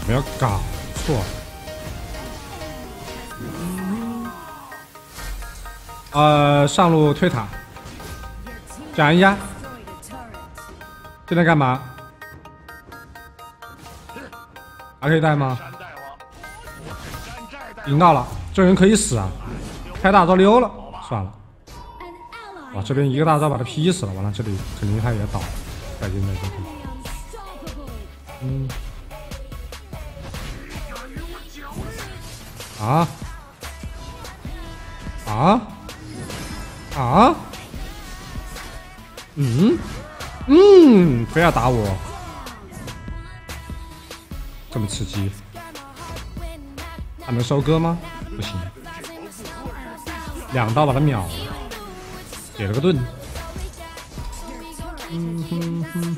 没有搞错呃，上路推塔，讲一下现在干嘛？还可以带吗？赢到了，这人可以死啊！开大招溜了，算了。哇，这边一个大招把他劈死了，完了这里肯定他也倒了，再见再见。嗯。 啊啊啊！嗯嗯，不要打我，这么刺激，还能收割吗？不行，两刀把他秒了，给了个盾。嗯哼哼。嗯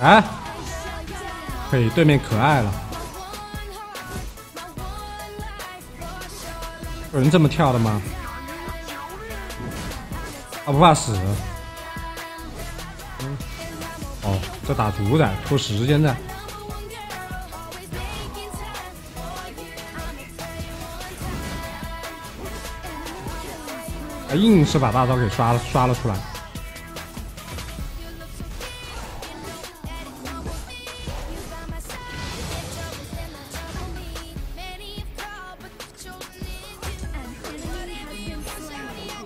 哎，可以，对面可爱了。有人这么跳的吗？他不怕死？嗯，哦，这打主宰拖时间的。还硬是把大招给刷了，刷了出来。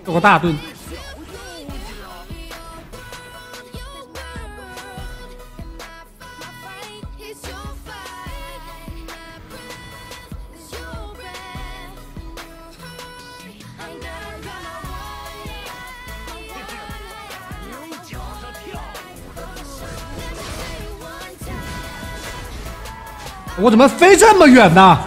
做个大盾，我怎么飞这么远呢？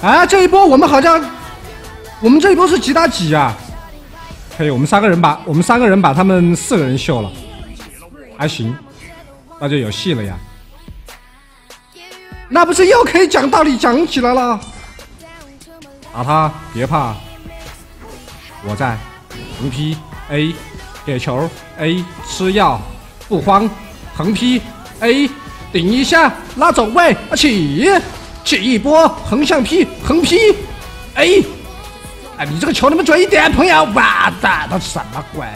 啊，这一波我们好像，我们这一波是几打几啊？可以，我们三个人把我们三个人把他们四个人秀了，还行，那就有戏了呀。那不是又可以讲道理讲起来了？打他，别怕，我在。横劈 A， 给球 A， 吃药，不慌。横劈 A， 顶一下，拉走位，啊起。 起一波横向劈，横劈，哎，哎，你这个球能不能准一点，朋友？哇的，这什么鬼？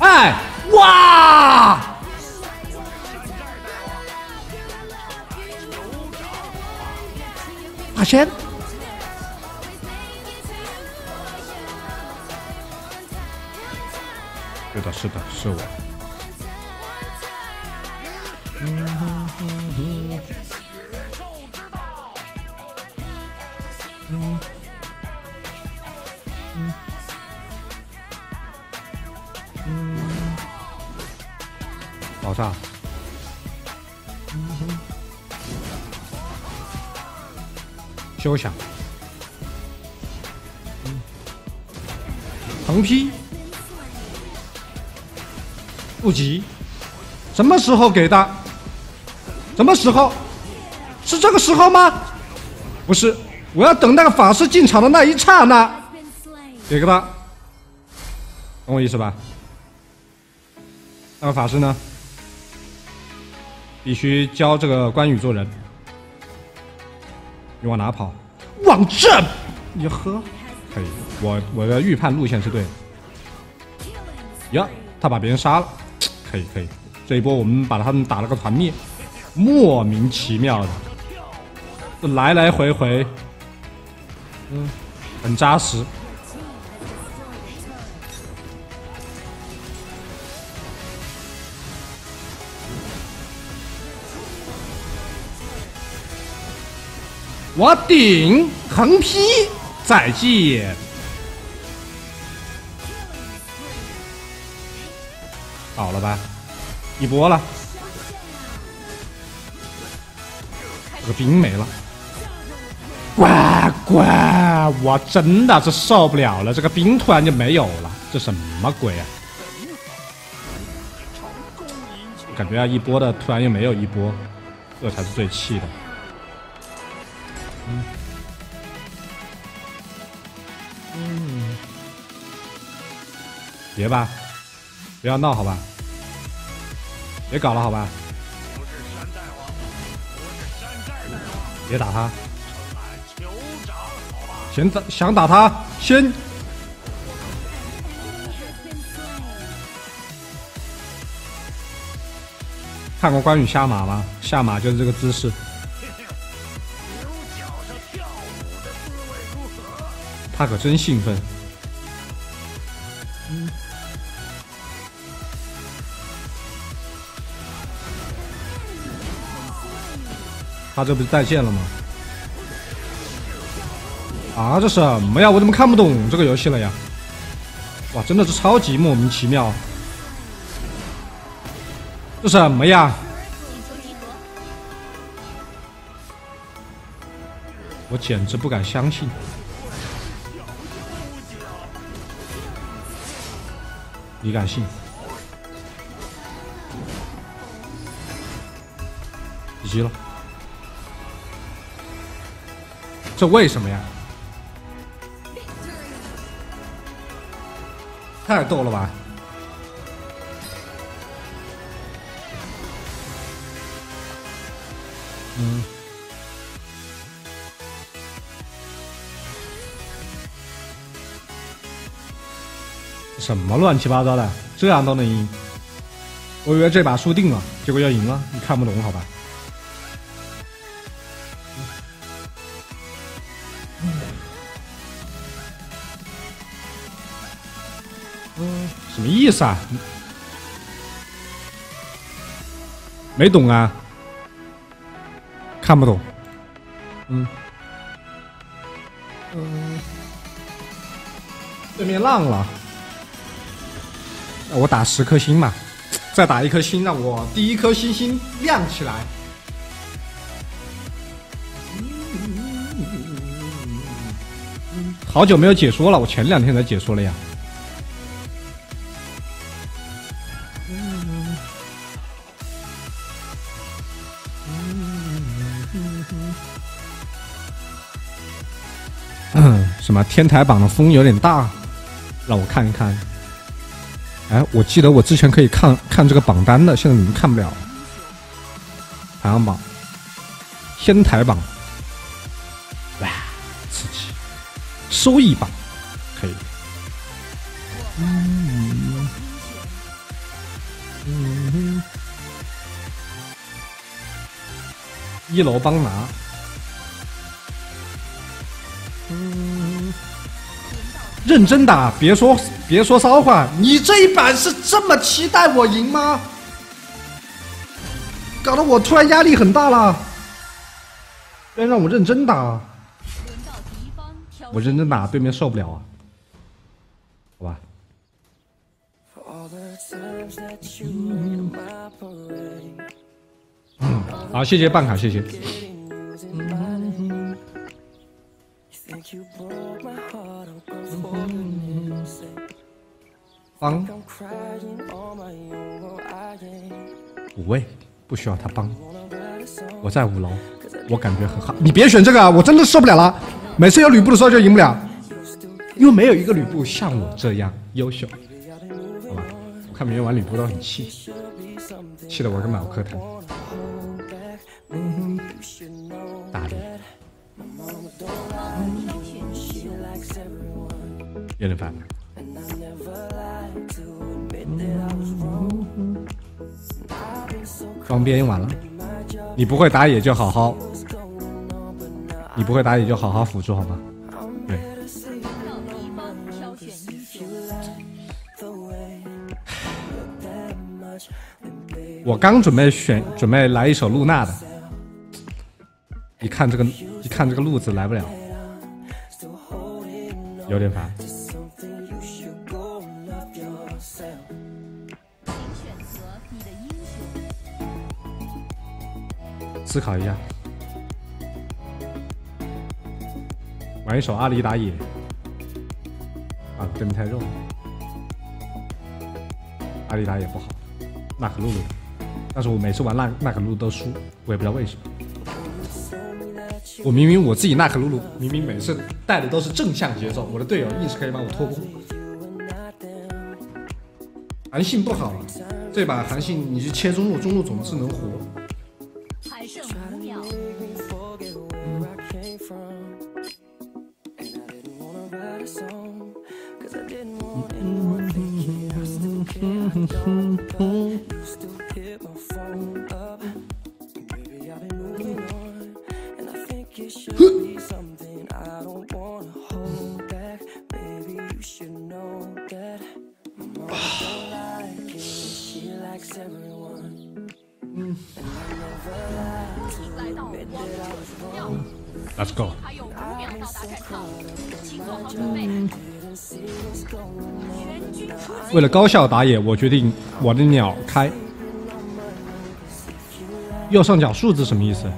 哎，哇！阿仙，对的，是的，是我。嗯嗯嗯，爆炸！嗯休想！嗯横劈，不急，什么时候给的？什么时候？是这个时候吗？不是，我要等那个法师进场的那一刹那，给个他，懂我意思吧？那个法师呢，必须教这个关羽做人。你往哪跑？往这！你喝。 可以，我我的预判路线是对的。呀，他把别人杀了，可以可以，这一波我们把他们打了个团灭，莫名其妙的，这来来回回，嗯，很扎实。我顶，横劈。 再见。好了吧，一波了，这个兵没了，乖乖，我真的是受不了了，这个兵突然就没有了，这什么鬼啊？感觉要一波的突然又没有一波，这才是最气的。嗯。 嗯，别吧，不要闹好吧，别搞了好吧，别打他，想打想打他先，看过关羽下马吗？下马就是这个姿势。 他可真兴奋，嗯，他这不是在线了吗？啊，这什么呀？我怎么看不懂这个游戏了呀？哇，真的是超级莫名其妙，这什么呀？我简直不敢相信。 你敢信？你急了？这为什么呀？太逗了吧！嗯，什么乱七八糟的，这样都能赢？我以为这把输定了，结果要赢了，你看不懂好吧？嗯，嗯，什么意思啊？没懂啊？看不懂？嗯，嗯，对面浪了。 我打十颗星嘛，再打一颗星，让我第一颗星星亮起来。好久没有解说了，我前两天才解说了呀。什么天台榜的风有点大，让我看一看。 哎，我记得我之前可以看看这个榜单的，现在你们看不了。排行榜，仙台榜，哇，刺激！收益榜，可以。嗯嗯，一楼帮拿。嗯，认真打，别说。 别说骚话，你这一把是这么期待我赢吗？搞得我突然压力很大了。居然让我认真打，我认真打，对面受不了啊。好吧。嗯嗯、好，谢谢办卡，谢谢。嗯嗯 Thank you broke my heart, I'm gone for the news. 帮五位，不需要他帮。我在五楼，我感觉很好。你别选这个，我真的受不了了。每次有吕布的时候就赢不了，因为没有一个吕布像我这样优秀。好吧，我看别人玩吕布都很气，气得我跟马克疼。大力，有点烦。 双边用完了，你不会打野就好好，你不会打野就好好辅助好吗？对。我刚准备选，准备来一首露娜的，一看这个，一看这个路子来不了，有点烦。 思考一下，玩一手阿狸打野啊，对面太肉了，阿狸打野不好，娜可露露，但是我每次玩娜娜可露露都输，我也不知道为什么。我明明我自己娜可露露，明明每次带的都是正向节奏，我的队友硬是可以帮我拖崩。韩信不好了，这把韩信你去切中路，中路总是能活。 Let's go。为了高效打野，我决定我的鸟开。右上角数字什么意思？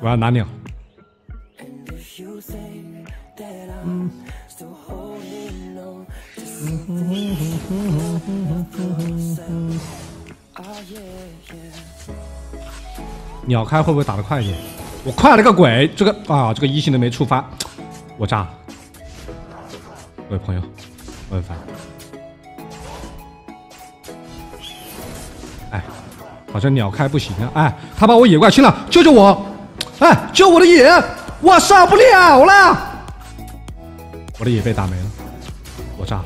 我要拿鸟。嗯 鸟开会不会打得快一点？我快了个鬼！这个啊，这个一星都没触发，我炸了！各位朋友，我很烦。哎，好像鸟开不行啊！哎，他把我野怪清了，救救我！哎，救我的野！我上不了了！我的野被打没了，我炸了！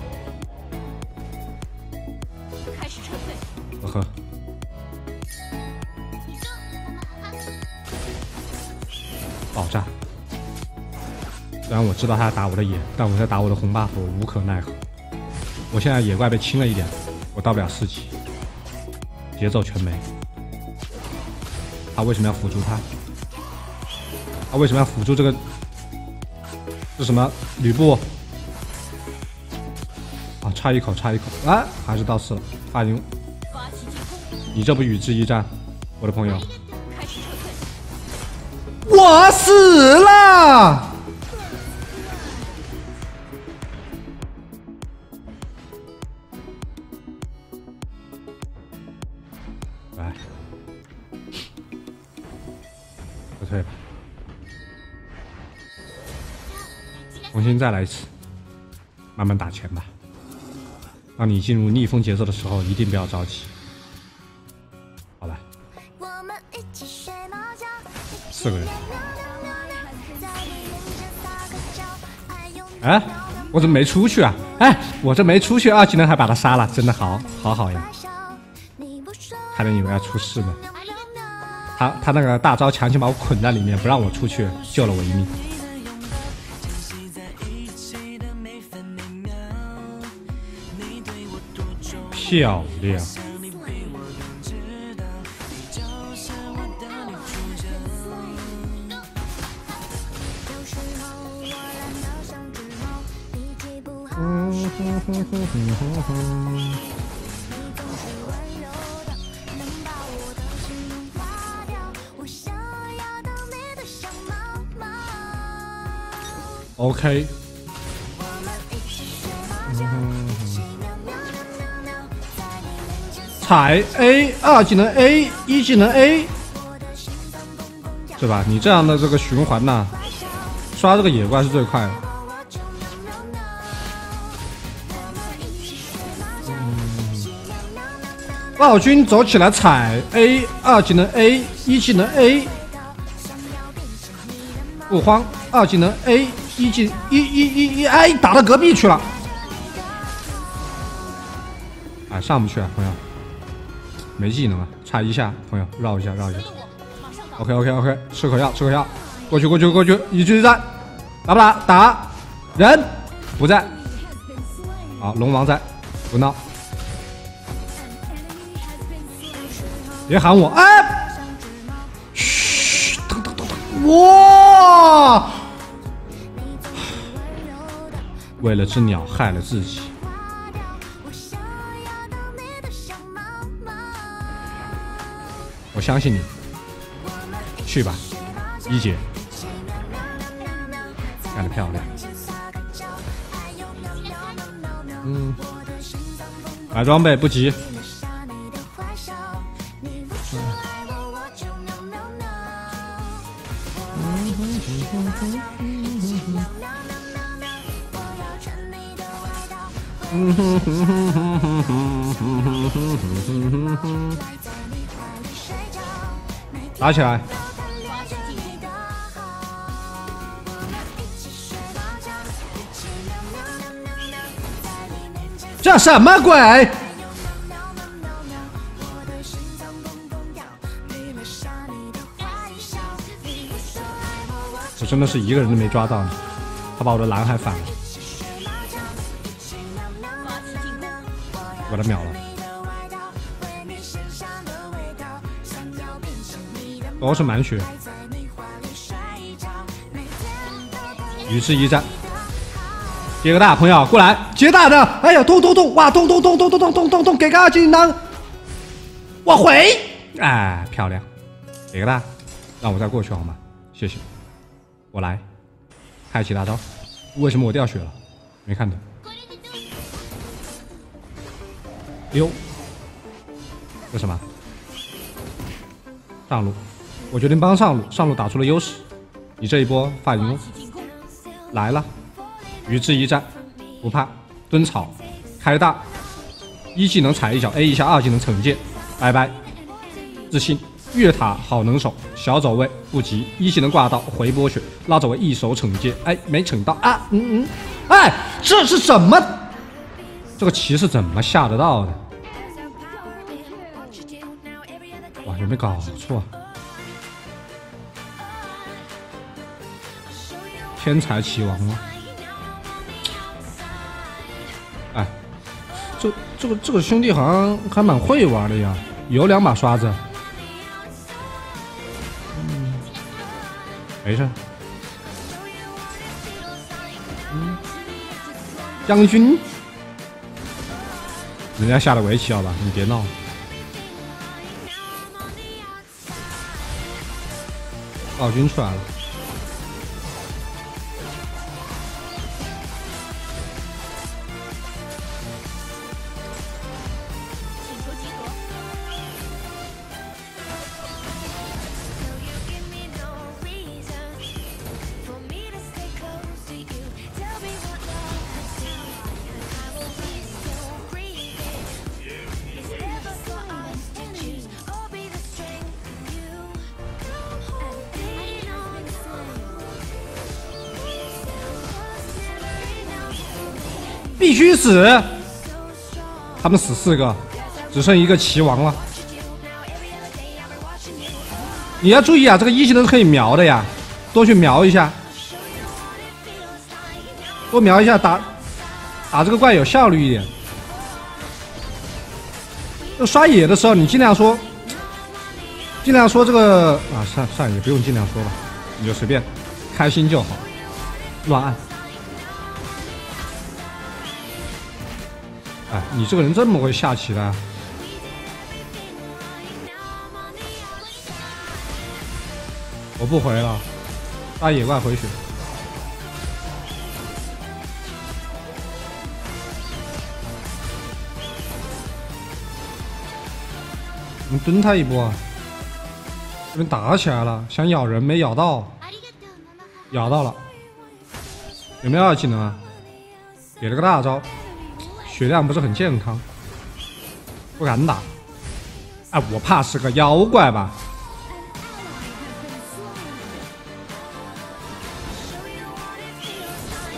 开始撤退。我喝。 爆炸！虽然我知道他打我的野，但我在打我的红 buff， 我无可奈何。我现在野怪被清了一点，我到不了四级，节奏全没。他为什么要辅助他？他为什么要辅助这个？这什么吕布？啊，差一口，差一口啊！还是到四了，阿牛，你这不与之一战，我的朋友。 我死了！来，撤退吧，重新再来一次，慢慢打钱吧。当你进入逆风节奏的时候，一定不要着急。 四个人，哎，我怎么没出去啊？哎，我这没出去，二技能还把他杀了，真的好好好呀！差点以为要出事呢。他他那个大招强行把我捆在里面，不让我出去，救了我一命。漂亮！ OK。嗯、踩 A， 二技能 A， 一技能 A， 对吧？你这样的这个循环呢、啊，刷这个野怪是最快的。暴君走起来踩 A， 二技能 A， 一技能 A， 不慌，二技能 A。 一进一一一一哎，打到隔壁去了！哎，上不去啊，朋友，没技能了，差一下，朋友绕一下，绕一下。OK OK OK， 吃口药，吃口药，过去过去过去，一狙一战，打不打？打，人不在，好，龙王在，不闹，别喊我，哎，嘘，等等等等，哇！ 为了只鸟害了自己。我相信你，去吧，一姐，干得漂亮。嗯，买装备不急。嗯 嗯哼哼哼哼哼哼哼哼哼哼！打起来！这什么鬼？我真的是一个人都没抓到你，他把我的蓝海反了。 把他秒了！我是满血，鱼翅一战，接个大，朋友过来接大的！哎呀，咚咚咚！哇，咚咚咚咚咚咚咚咚咚，给个二技能，我回！哎，漂亮，给个大，让我再过去好吗？谢谢，我来，开启大招。为什么我掉血了？没看懂。 溜，为什么？上路，我决定帮上路，上路打出了优势。你这一波发云来了，鱼翅一战不怕，蹲草开大，一技能踩一脚 A 一下，二技能惩戒，拜拜，自信越塔好能守，小走位不急，一技能挂到回波血，拉走位一手惩戒，哎没惩到啊，嗯嗯，哎这是什么？ 这个棋是怎么下得到的？哇，有没有搞错啊？天才棋王吗？哎，这这个这个兄弟好像还蛮会玩的呀，有两把刷子。嗯，没事。嗯，将军。 人家下了围棋好吧，你别闹。暴君出来了，必须死！他们死四个，只剩一个棋王了。你要注意啊，这个一技能是可以瞄的呀，多去瞄一下，多瞄一下，打打这个怪有效率一点。就刷野的时候，你尽量说，尽量说这个啊，算算了，也不用尽量说吧，你就随便，开心就好，乱按。 哎，你这个人这么会下棋的、啊？我不回了，打野怪回血。你蹲他一波啊！这边打起来了，想咬人没咬到，咬到了。有没有二技能啊？给了个大招，血量不是很健康，不敢打。哎，我怕是个妖怪吧？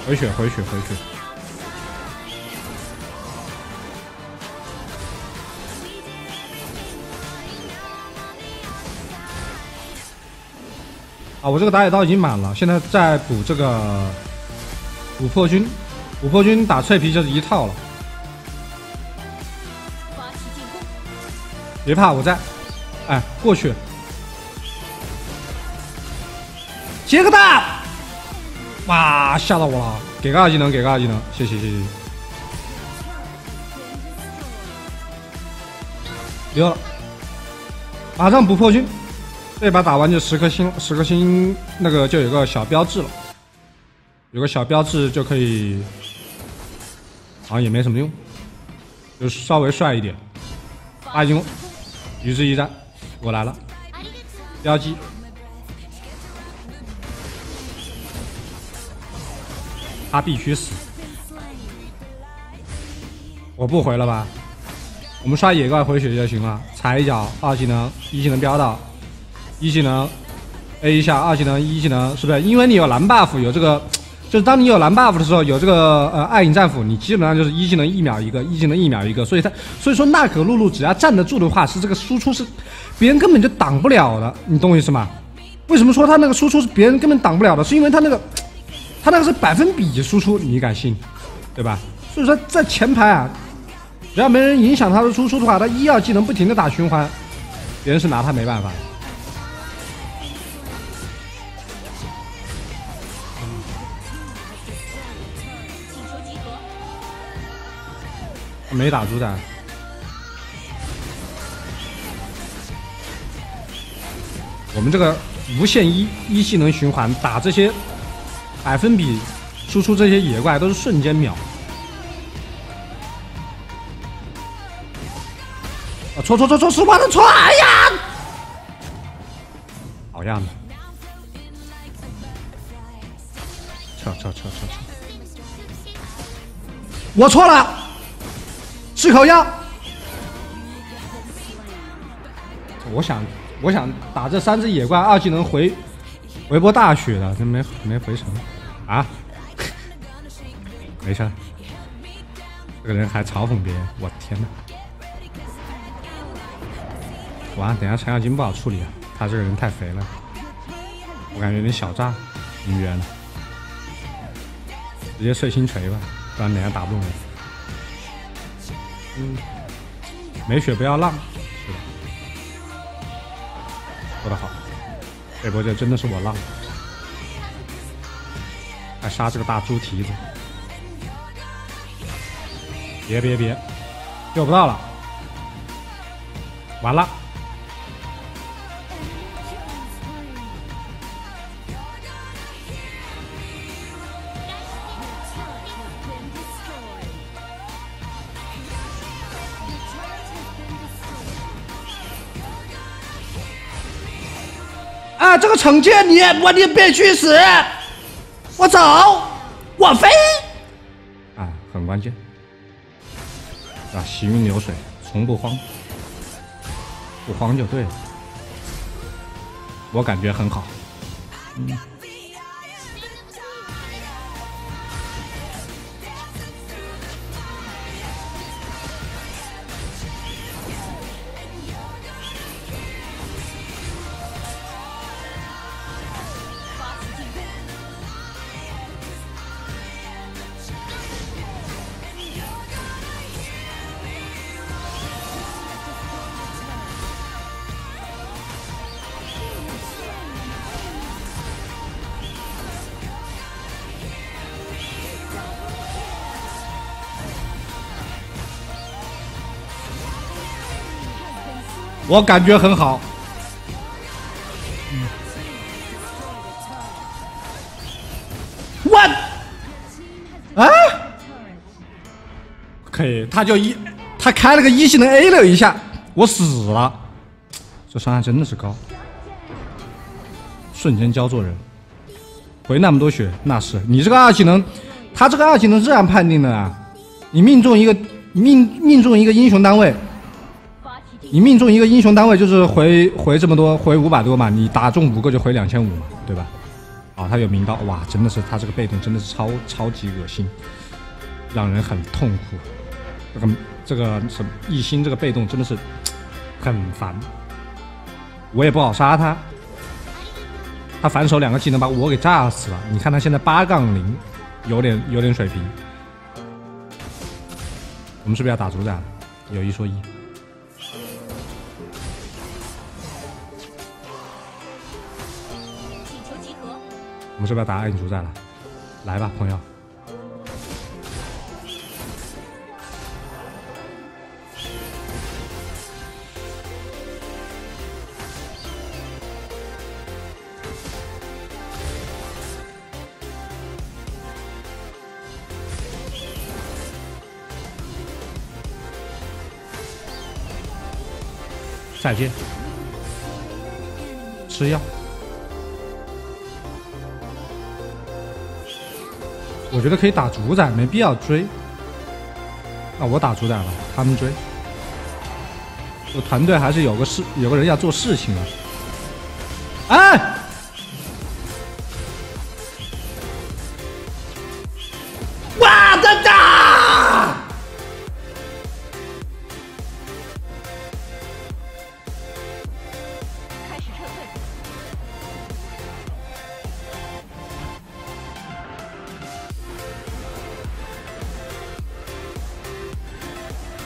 回血，回血，回血！啊，我这个打野刀已经满了，现在再补这个琥珀菌，琥珀菌打脆皮就是一套了。别怕，我在。哎，过去，杰克大！ 哇！吓到我了！给个二技能，给个二技能，谢谢谢谢。溜了，马上不破军，这把打完就十颗星，十颗星那个就有个小标志了，有个小标志就可以，好像也没什么用，就稍微帅一点。八进攻，与之一战，我来了，标记。 他必须死！我不回了吧？我们刷野怪回血就行了。踩一脚，二技能，一技能飙到，一技能 A 一下，二技能，一技能，是不是？因为你有蓝 buff， 有这个，就是当你有蓝 buff 的时候，有这个呃暗影战斧，你基本上就是一技能一秒一个，一技能一秒一个。所以它，所以说娜可露露只要站得住的话，是这个输出是别人根本就挡不了的，你懂我意思吗？为什么说他那个输出是别人根本挡不了的？是因为他那个。 他那个是百分比输出，你敢信，对吧？所以说在前排啊，只要没人影响他的输出的话，他一二技能不停的打循环，别人是拿他没办法。没打主宰。 我们这个无限一一技能循环打这些。 百分比输出这些野怪都是瞬间秒啊！戳戳戳戳，是我的戳！哎呀，好样的！撤撤撤撤撤！我错了，吃口药。我想，我想打这三只野怪二技能回。 回波大血了，这没没回城啊，没事。这个人还嘲讽别人，我天哪！完了，等下程咬金不好处理啊，他这个人太肥了，我感觉有点小炸无缘了，直接碎星锤吧，不然等下打不动我。嗯，没血不要浪，是的，做得好。 这波就真的是我浪，还杀这个大猪蹄子！别别别，救不到了，完了！啊！这个惩戒你，我你别去死！我走，我飞！啊，很关键啊！行云流水，从不慌，不慌就对了。我感觉很好。嗯、我感觉很好。我、嗯、啊，可以，他就一，他开了个一技能 A 了一下，我死了。这伤害真的是高，瞬间教做人，回那么多血，那是你这个二技能，他这个二技能这样判定的啊，你命中一个命命中一个英雄单位。 你命中一个英雄单位就是回回这么多，回五百多嘛，你打中五个就回两千五嘛，对吧？啊、哦，他有名刀，哇，真的是他这个被动真的是超超级恶心，让人很痛苦。这个这个什么一心这个被动真的是很烦，我也不好杀他，他反手两个技能把我给炸死了。你看他现在八杠零，有点有点水平。我们是不是要打主宰？有一说一。 我们是不是要打暗影主宰了？来吧，朋友！再见，吃药。 我觉得可以打主宰，没必要追。那、啊、我打主宰了，他们追。我团队还是有个事，有个人要做事情啊。哎，我的大！开始撤退。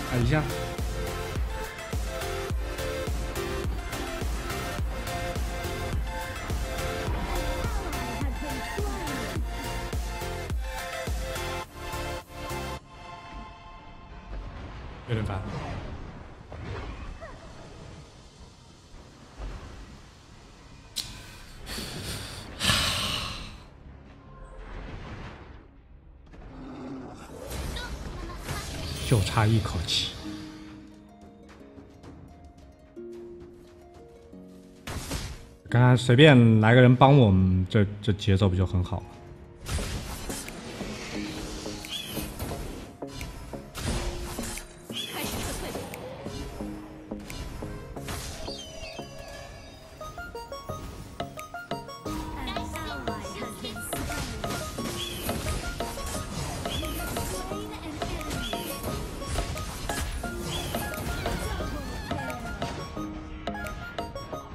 等一下，有点烦。就差一口气。 刚刚随便来个人帮我们，这这节奏不就很好吗？开始撤退。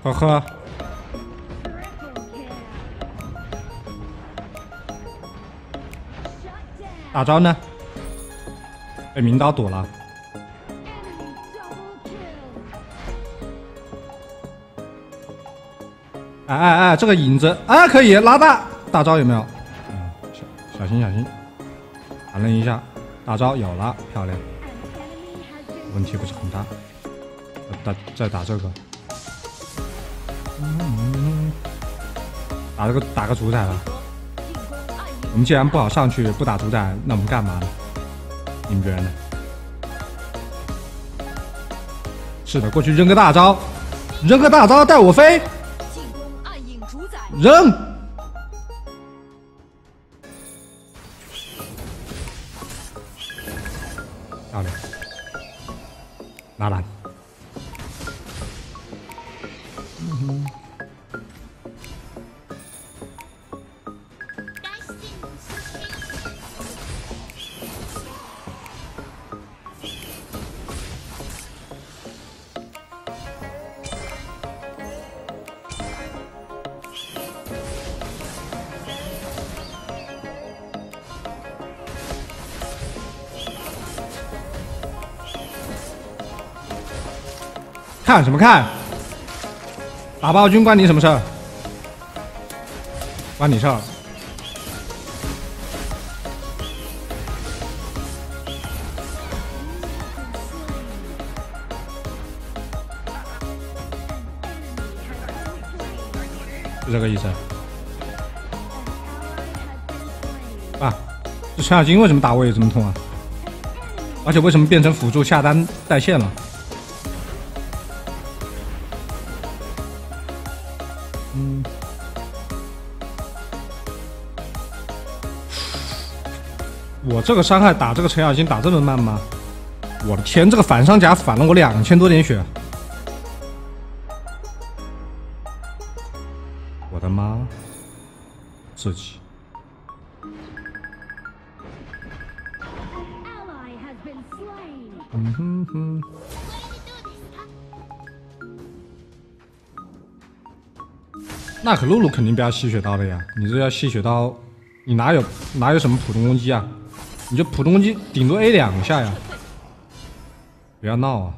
呵呵。 大招呢？被明刀躲了。哎哎哎，这个影子哎可以拉大，大招有没有？嗯，小小心小心，反应一下，大招有了，漂亮。问题不是很大，打再打这个，嗯、打这个打个主宰了。 我们既然不好上去，不打主宰，那我们干嘛呢？你们觉得呢？是的，过去扔个大招，扔个大招带我飞，进攻暗影主宰，扔！漂亮，拿蓝。嗯哼。 看什么看？打暴君关你什么事儿？关你事儿。是这个意思。啊，这程咬金为什么打我也这么痛啊？而且为什么变成辅助下单带线了？我这个伤害打这个程咬金打这么慢吗？我的天，这个反伤甲反了我两千多点血！我的妈！自己。 嗯哼哼，那可露露肯定不要吸血刀的呀！你这要吸血刀，你哪有哪有什么普通攻击啊？你就普通攻击顶多 A 两下呀！不要闹啊！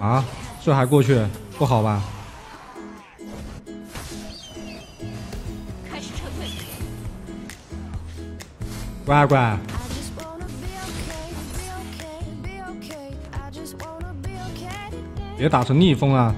啊，这还过去不好吧？乖乖。 别打成逆风啊！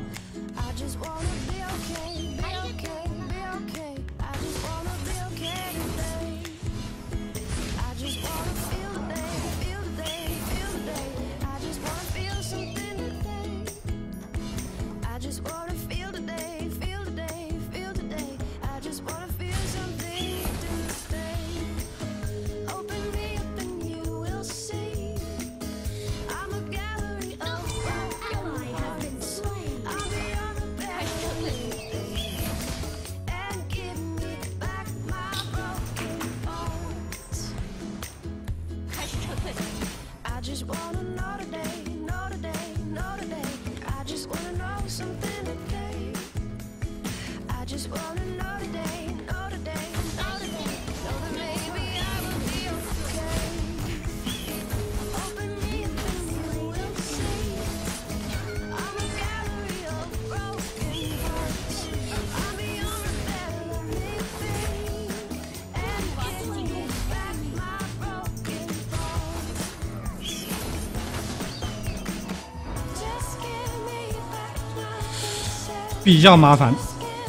比较麻烦，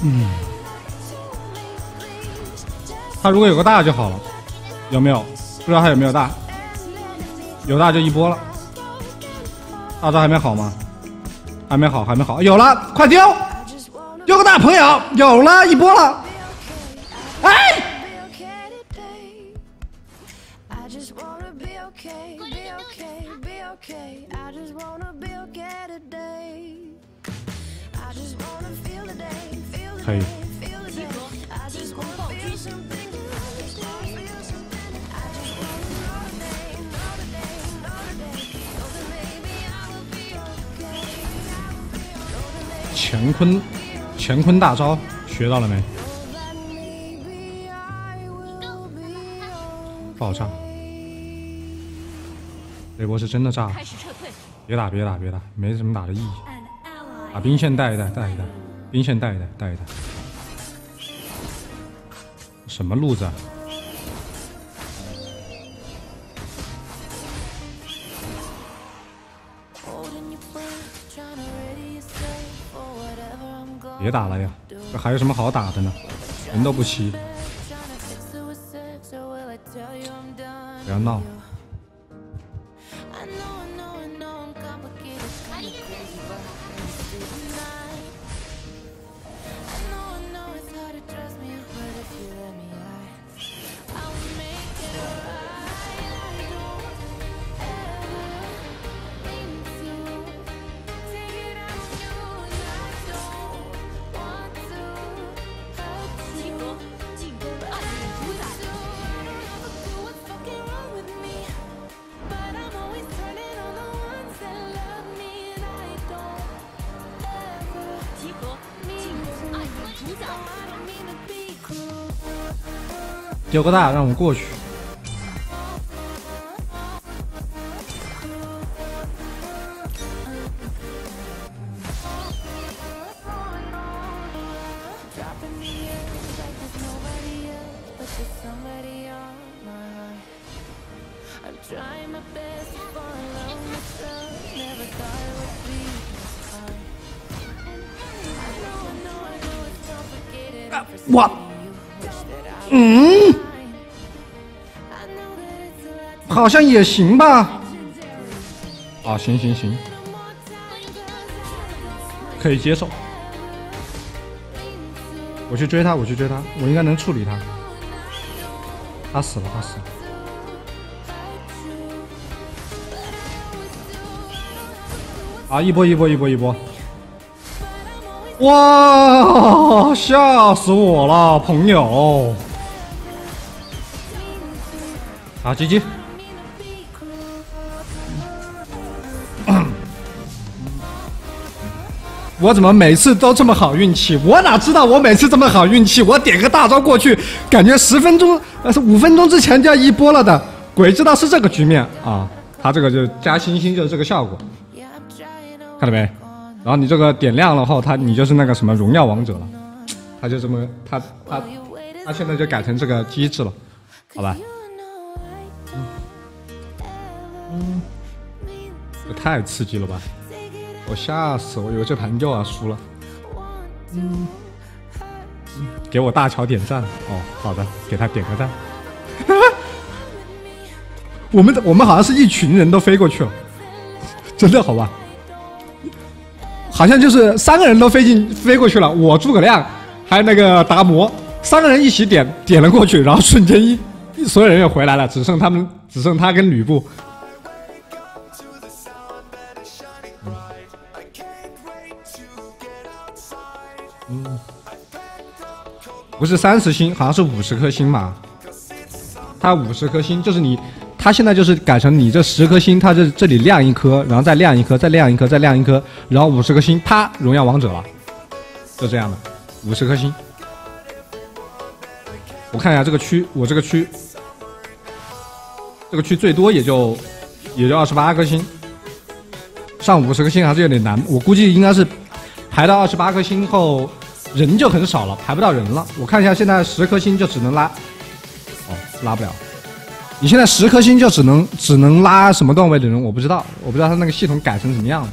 嗯，他如果有个大就好了，有没有？不知道他有没有大，有大就一波了。大招还没好吗？还没好，还没好，有了，快丢，丢个大朋友，有了一波了。哎，可以。乾坤，乾坤大招学到了没？不好炸，这波是真的炸！别打，别打，别打，没什么打的意义。把兵线带一带，带一带。 兵线带一带，带一带，什么路子啊？别打了呀，这还有什么好打的呢？人都不齐，不要闹。 丢个大，让我过去。啊、我，嗯。 好像也行吧，啊，行行行，可以接受。我去追他，我去追他，我应该能处理他。他死了，他死了。啊！一波一波一波一波！哇！吓死我了，朋友！啊 ，G G。 我怎么每次都这么好运气？我哪知道我每次这么好运气？我点个大招过去，感觉十分钟呃是五分钟之前就要一波了的，鬼知道是这个局面啊！他这个就加星星就是这个效果，看到没？然后你这个点亮了后，他你就是那个什么荣耀王者了，他就这么他他他现在就改成这个机制了，好吧？嗯，嗯，这太刺激了吧！ 我吓死我！以为这盘又要输了。嗯，嗯给我大乔点赞哦，好的，给他点个赞。我们我们好像是一群人都飞过去了，真的好吧？好像就是三个人都飞进飞过去了，我诸葛亮还有那个达摩，三个人一起点点了过去，然后瞬间一所有人也回来了，只剩他们只剩他跟吕布。 不是三十星，好像是五十颗星吧。它五十颗星，就是你，它现在就是改成你这十颗星，它这这里亮一颗，然后再亮一颗，再亮一颗，再亮一颗，然后五十颗星，啪，荣耀王者了，就这样的，五十颗星。我看一下这个区，我这个区，这个区最多也就也就二十八颗星，上五十颗星还是有点难，我估计应该是排到二十八颗星后。 人就很少了，排不到人了。我看一下，现在十颗星就只能拉，哦，拉不了。你现在十颗星就只能只能拉什么段位的人，我不知道，我不知道他那个系统改成什么样了。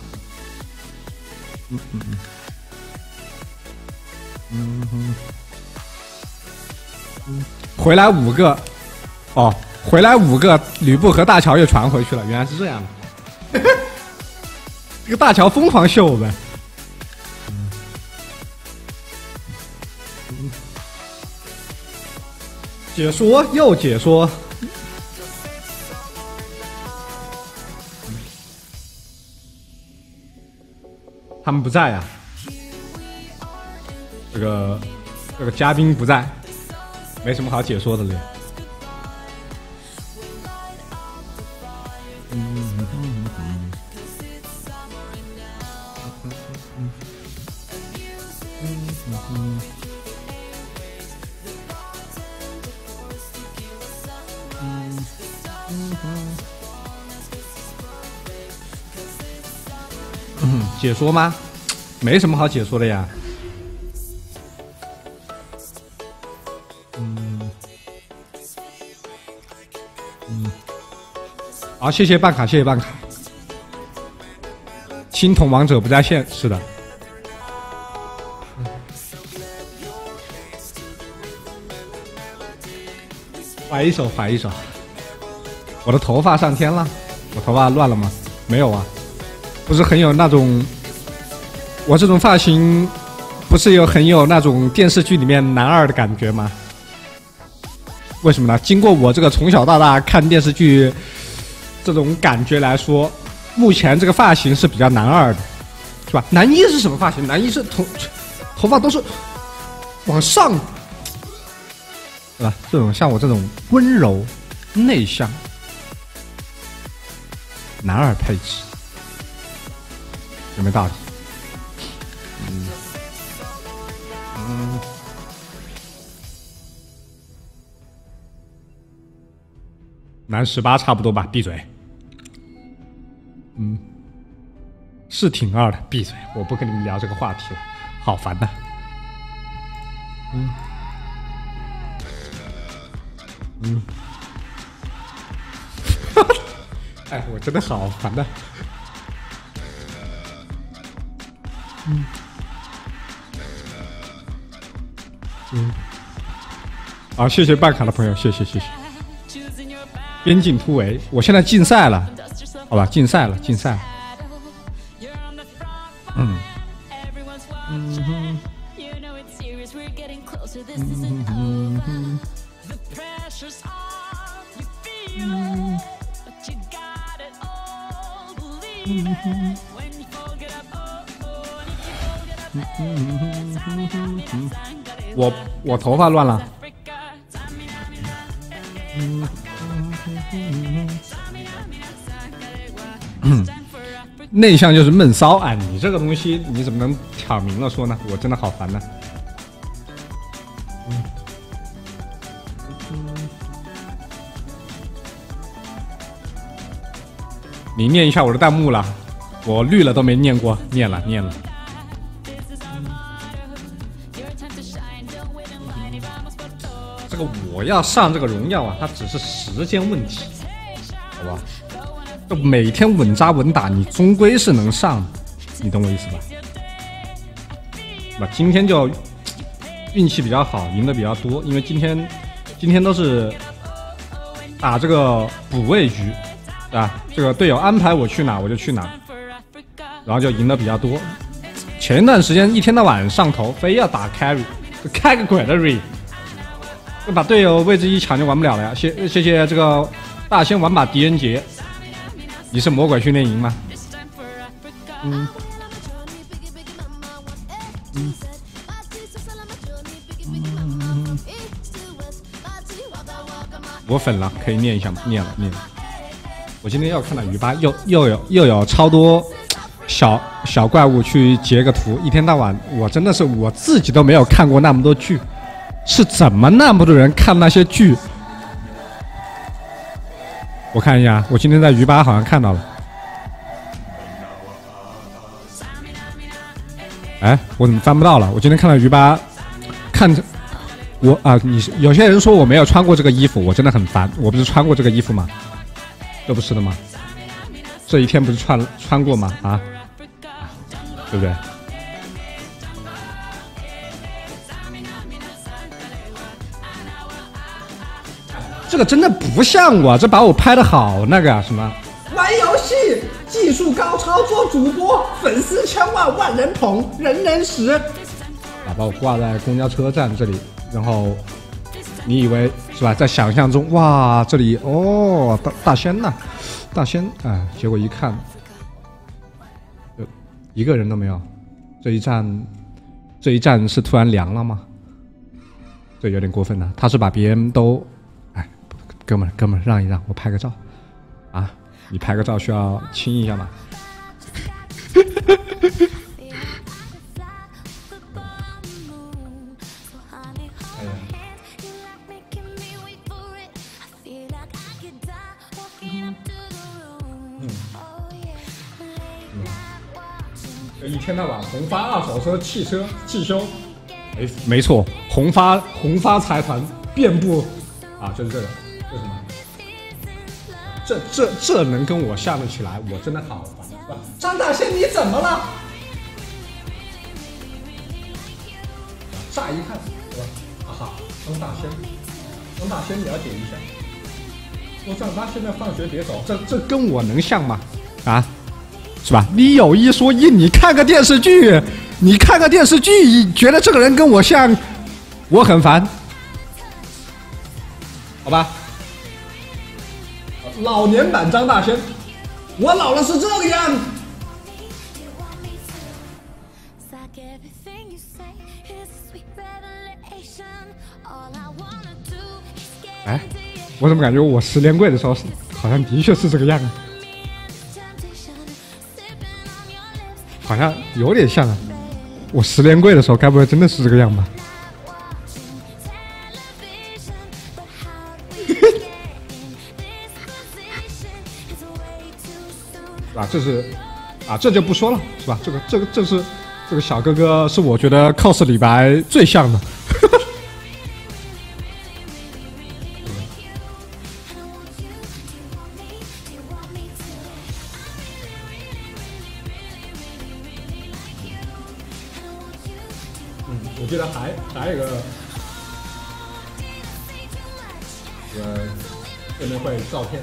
嗯嗯嗯，嗯嗯嗯，回来五个，哦，回来五个，吕布和大乔又传回去了，原来是这样的。这个大乔疯狂秀我们。 解说又解说，他们不在呀、啊，这个这个嘉宾不在，没什么好解说的了。解说吗？没什么好解说的呀。嗯嗯，好、啊，谢谢办卡，谢谢办卡。青铜王者不在线，是的。摆一手，摆一手。我的头发上天了，我头发乱了吗？没有啊。 不是很有那种，我这种发型，不是有很有那种电视剧里面男二的感觉吗？为什么呢？经过我这个从小到大看电视剧这种感觉来说，目前这个发型是比较男二的，是吧？男一是什么发型？男一是头头发都是往上，是吧？这种像我这种温柔内向，男二配置。 有没有道理？嗯嗯，男十八差不多吧，闭嘴。嗯，是挺二的，闭嘴，我不跟你们聊这个话题了，好烦呐、啊。嗯嗯，哎，我真的好烦呐、啊。 嗯嗯，啊，谢谢办卡的朋友，谢谢谢谢。边境突围，我现在竞赛了，好吧，竞赛了，竞赛了。嗯嗯哼嗯哼嗯哼。mm-hmm. But you got it all, believe mm-hmm. it. When you fold it up, oh, oh, and if you fold it up, hey, tie me, tie me, tie me.我我头发乱了。内向就是闷骚啊！你这个东西你怎么能挑明了说呢？我真的好烦呢、啊。 你念一下我的弹幕啦，我绿了都没念过，念了念了。这个我要上这个荣耀啊，它只是时间问题，好吧？就每天稳扎稳打，你终归是能上的，你懂我意思吧？那今天就运气比较好，赢的比较多，因为今天今天都是打这个补位局。 啊，这个队友安排我去哪我就去哪，然后就赢的比较多。前段时间一天到晚上头，非要打 carry， 开个鬼的 re， 把队友位置一抢就玩不了了呀。谢谢谢这个大仙玩把狄仁杰，你是魔鬼训练营吗？嗯嗯嗯，我粉了，可以念一下吗？念了念了。 我今天又看到鱼吧，又又有又有超多小小怪物去截个图，一天到晚，我真的是我自己都没有看过那么多剧，是怎么那么多人看那些剧？我看一下，我今天在鱼吧好像看到了。哎，我怎么翻不到了？我今天看到鱼吧，看着我啊，你有些人说我没有穿过这个衣服，我真的很烦。我不是穿过这个衣服吗？ 这不是的吗？这一天不是穿穿过吗？啊，对不对？这个真的不像我，这把我拍的好那个什么？玩游戏技术高超，做主播，粉丝千万，万人捧，人人识。啊，把我挂在公交车站这里，然后。 你以为是吧？在想象中，哇，这里哦，大大仙呐、啊，大仙啊！结果一看，一个人都没有。这一站，这一站是突然凉了吗？这有点过分了、啊。他是把别人都，哎，哥们儿，哥们儿，让一让，我拍个照啊！你拍个照需要亲一下吗？一天到晚红发二手车、汽车、汽修，没没错，红发红发财团遍布啊，就是这个，这什么？这这这能跟我下得起来？我真的好烦！张大仙，你怎么了？乍一看，对吧？啊哈，张大仙，张大仙，了解一下。我张大仙，现在放学别走，这这跟我能像吗？啊？ 是吧？你有一说一，你看个电视剧，你看个电视剧，你觉得这个人跟我像，我很烦，好吧？老年版张大仙，我老了是这个样子。哎，我怎么感觉我十连跪的时候，好像的确是这个样子。 好像有点像啊！我十连跪的时候，该不会真的是这个样吧？啊，这是啊，这就不说了，是吧？这个、这个、这是这个小哥哥是我觉得 cos 李白最像的。我记得还还有一个，呃，见面会照片。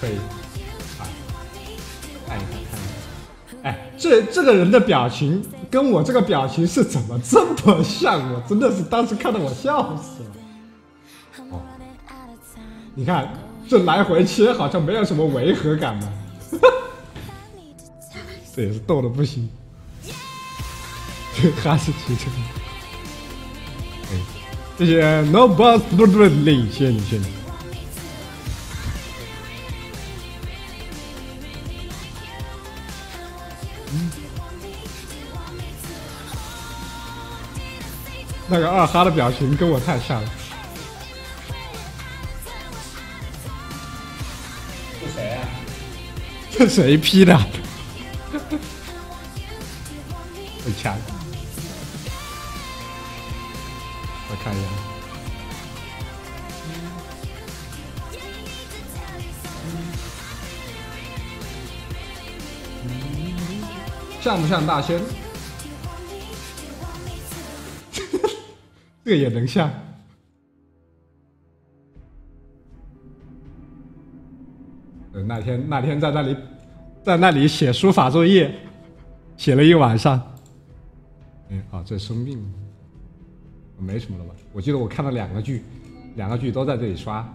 可以，啊，看一看，看一看。哎，这这个人的表情跟我这个表情是怎么这么像？我真的是当时看得我笑死了。哦，你看这来回切好像没有什么违和感嘛，这也是逗的不行。哈士奇这个。 这些 no boss 不不领先，领先。嗯，那个二哈的表情跟我太像了。这谁啊？这谁 P 的？很强。 看一下，像不像大仙？这也能像？那天那天在那里，在那里写书法作业，写了一晚上。嗯，好，这生病。 没什么了吧？我记得我看了两个剧，两个剧都在这里刷。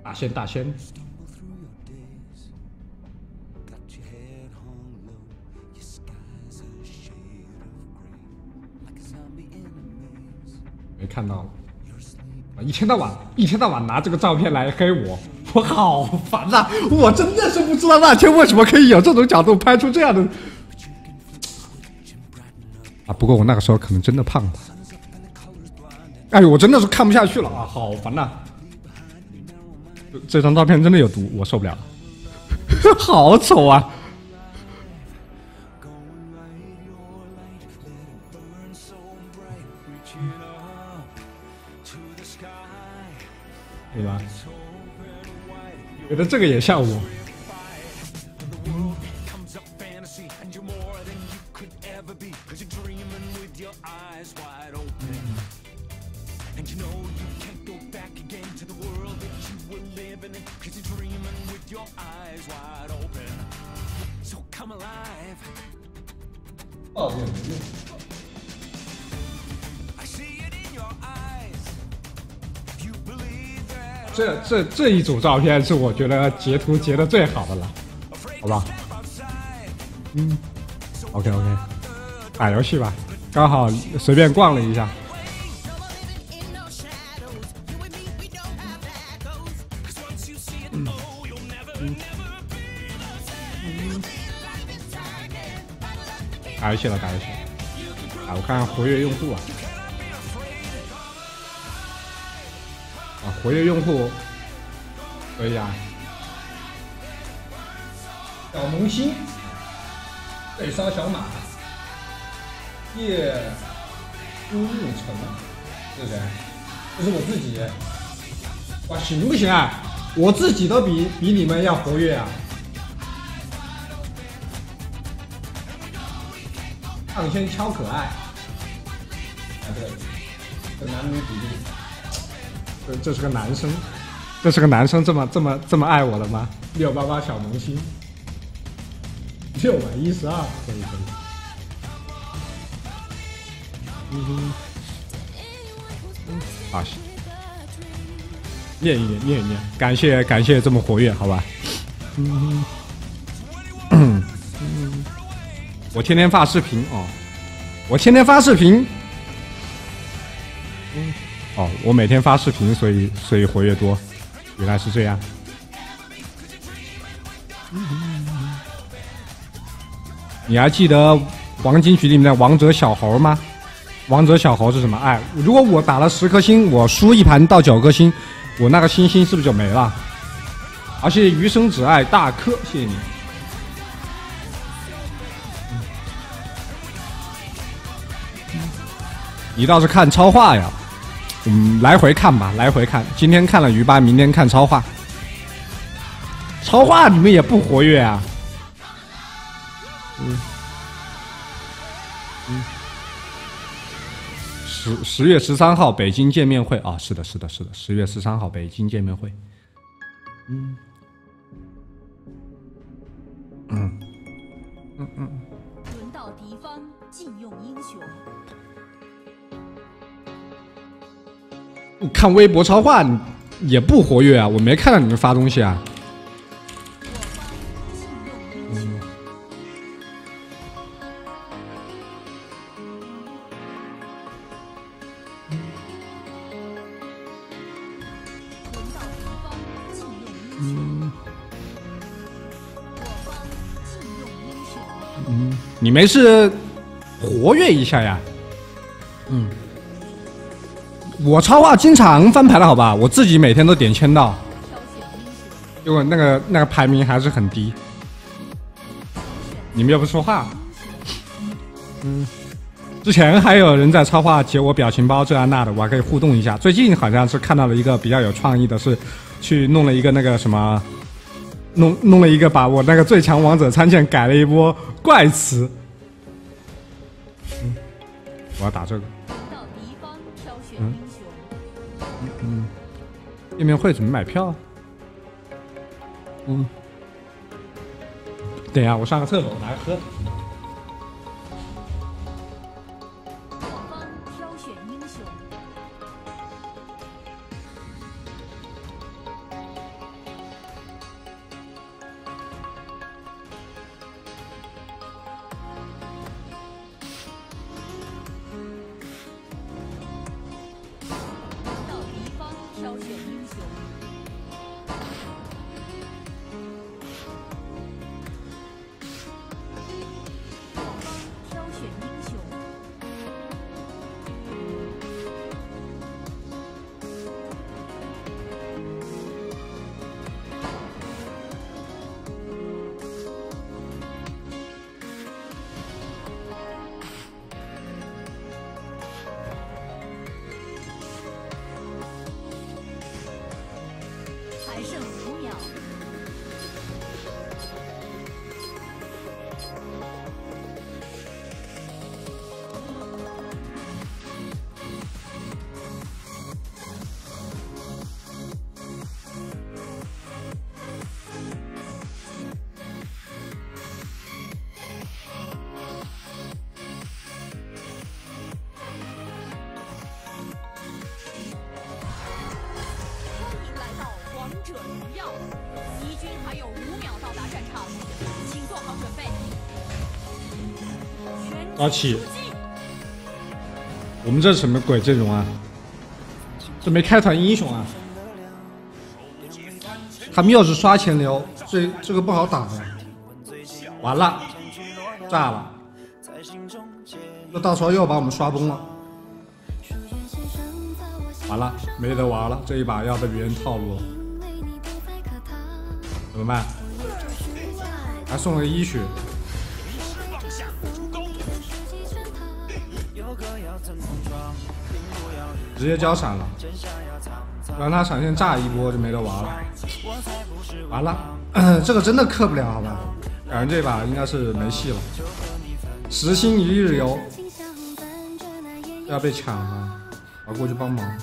大仙大仙，没看到了。啊，一天到晚一天到晚拿这个照片来黑我，我好烦啊！我真的是不知道那天为什么可以有这种角度拍出这样的。啊，不过我那个时候可能真的胖了。 哎呦，我真的是看不下去了啊，好烦呐、啊！这张照片真的有毒，我受不了了，好丑啊！对吧？觉得这个也像我。 哦，对对对。这这这一组照片是我觉得截图截的最好的了，好吧？嗯 ，OK OK， 打游戏吧，刚好随便逛了一下。 打游戏了，打游戏！啊，我看看活跃用户啊！啊，活跃用户可以啊！小萌新，对烧小马，夜乌日城，是谁？这是我自己！哇，行不行啊？我自己都比比你们要活跃啊！ 上圈超可爱，啊对，这男女比例，这这是个男生，这是个男生这么这么这么爱我了吗？六八八小萌新，六百一十二，可以可以。嗯，好，念一念念一念，感谢感谢这么活跃，好吧。嗯。 我天天发视频哦，我天天发视频，嗯，哦，我每天发视频，所以所以活跃多，原来是这样。你还记得黄金局里面的王者小猴吗？王者小猴是什么？哎，如果我打了十颗星，我输一盘到九颗星，我那个星星是不是就没了？而且余生只爱大柯，谢谢你。 你倒是看超话呀，嗯，来回看吧，来回看。今天看了鱼吧，明天看超话。超话你们也不活跃啊。嗯嗯。十十月十三号北京见面会啊，是的，是的，是的，十月十三号北京见面会。嗯嗯嗯嗯嗯。轮到敌方禁用英雄。你看微博超话，你也不活跃啊，我没看到你们发东西啊。嗯、嗯嗯、你没事，活跃一下呀。嗯。 我超话经常翻牌了，好吧？我自己每天都点签到，因为那个那个排名还是很低。你们又不说话，嗯。之前还有人在超话截我表情包这啊那的，我还可以互动一下。最近好像是看到了一个比较有创意的是，是去弄了一个那个什么，弄弄了一个把我那个最强王者参见改了一波怪词。嗯，我要打这个。 嗯，页面会怎么买票？嗯，等一下，我上个厕所，拿个喝。我方挑选英雄。老七，我们这是什么鬼阵容啊？这没开团英雄啊！他们又是刷钱流，这这个不好打的。完了，炸了！那到时候又把我们刷崩了。完了，没得玩了，这一把要被别人套路，怎么办？还送了个一血。 直接交闪了，让他闪现炸一波就没得玩了。完了，呃、这个真的克不了，好吧？感觉这把应该是没戏了。十星一日游要被抢了，我过去帮忙。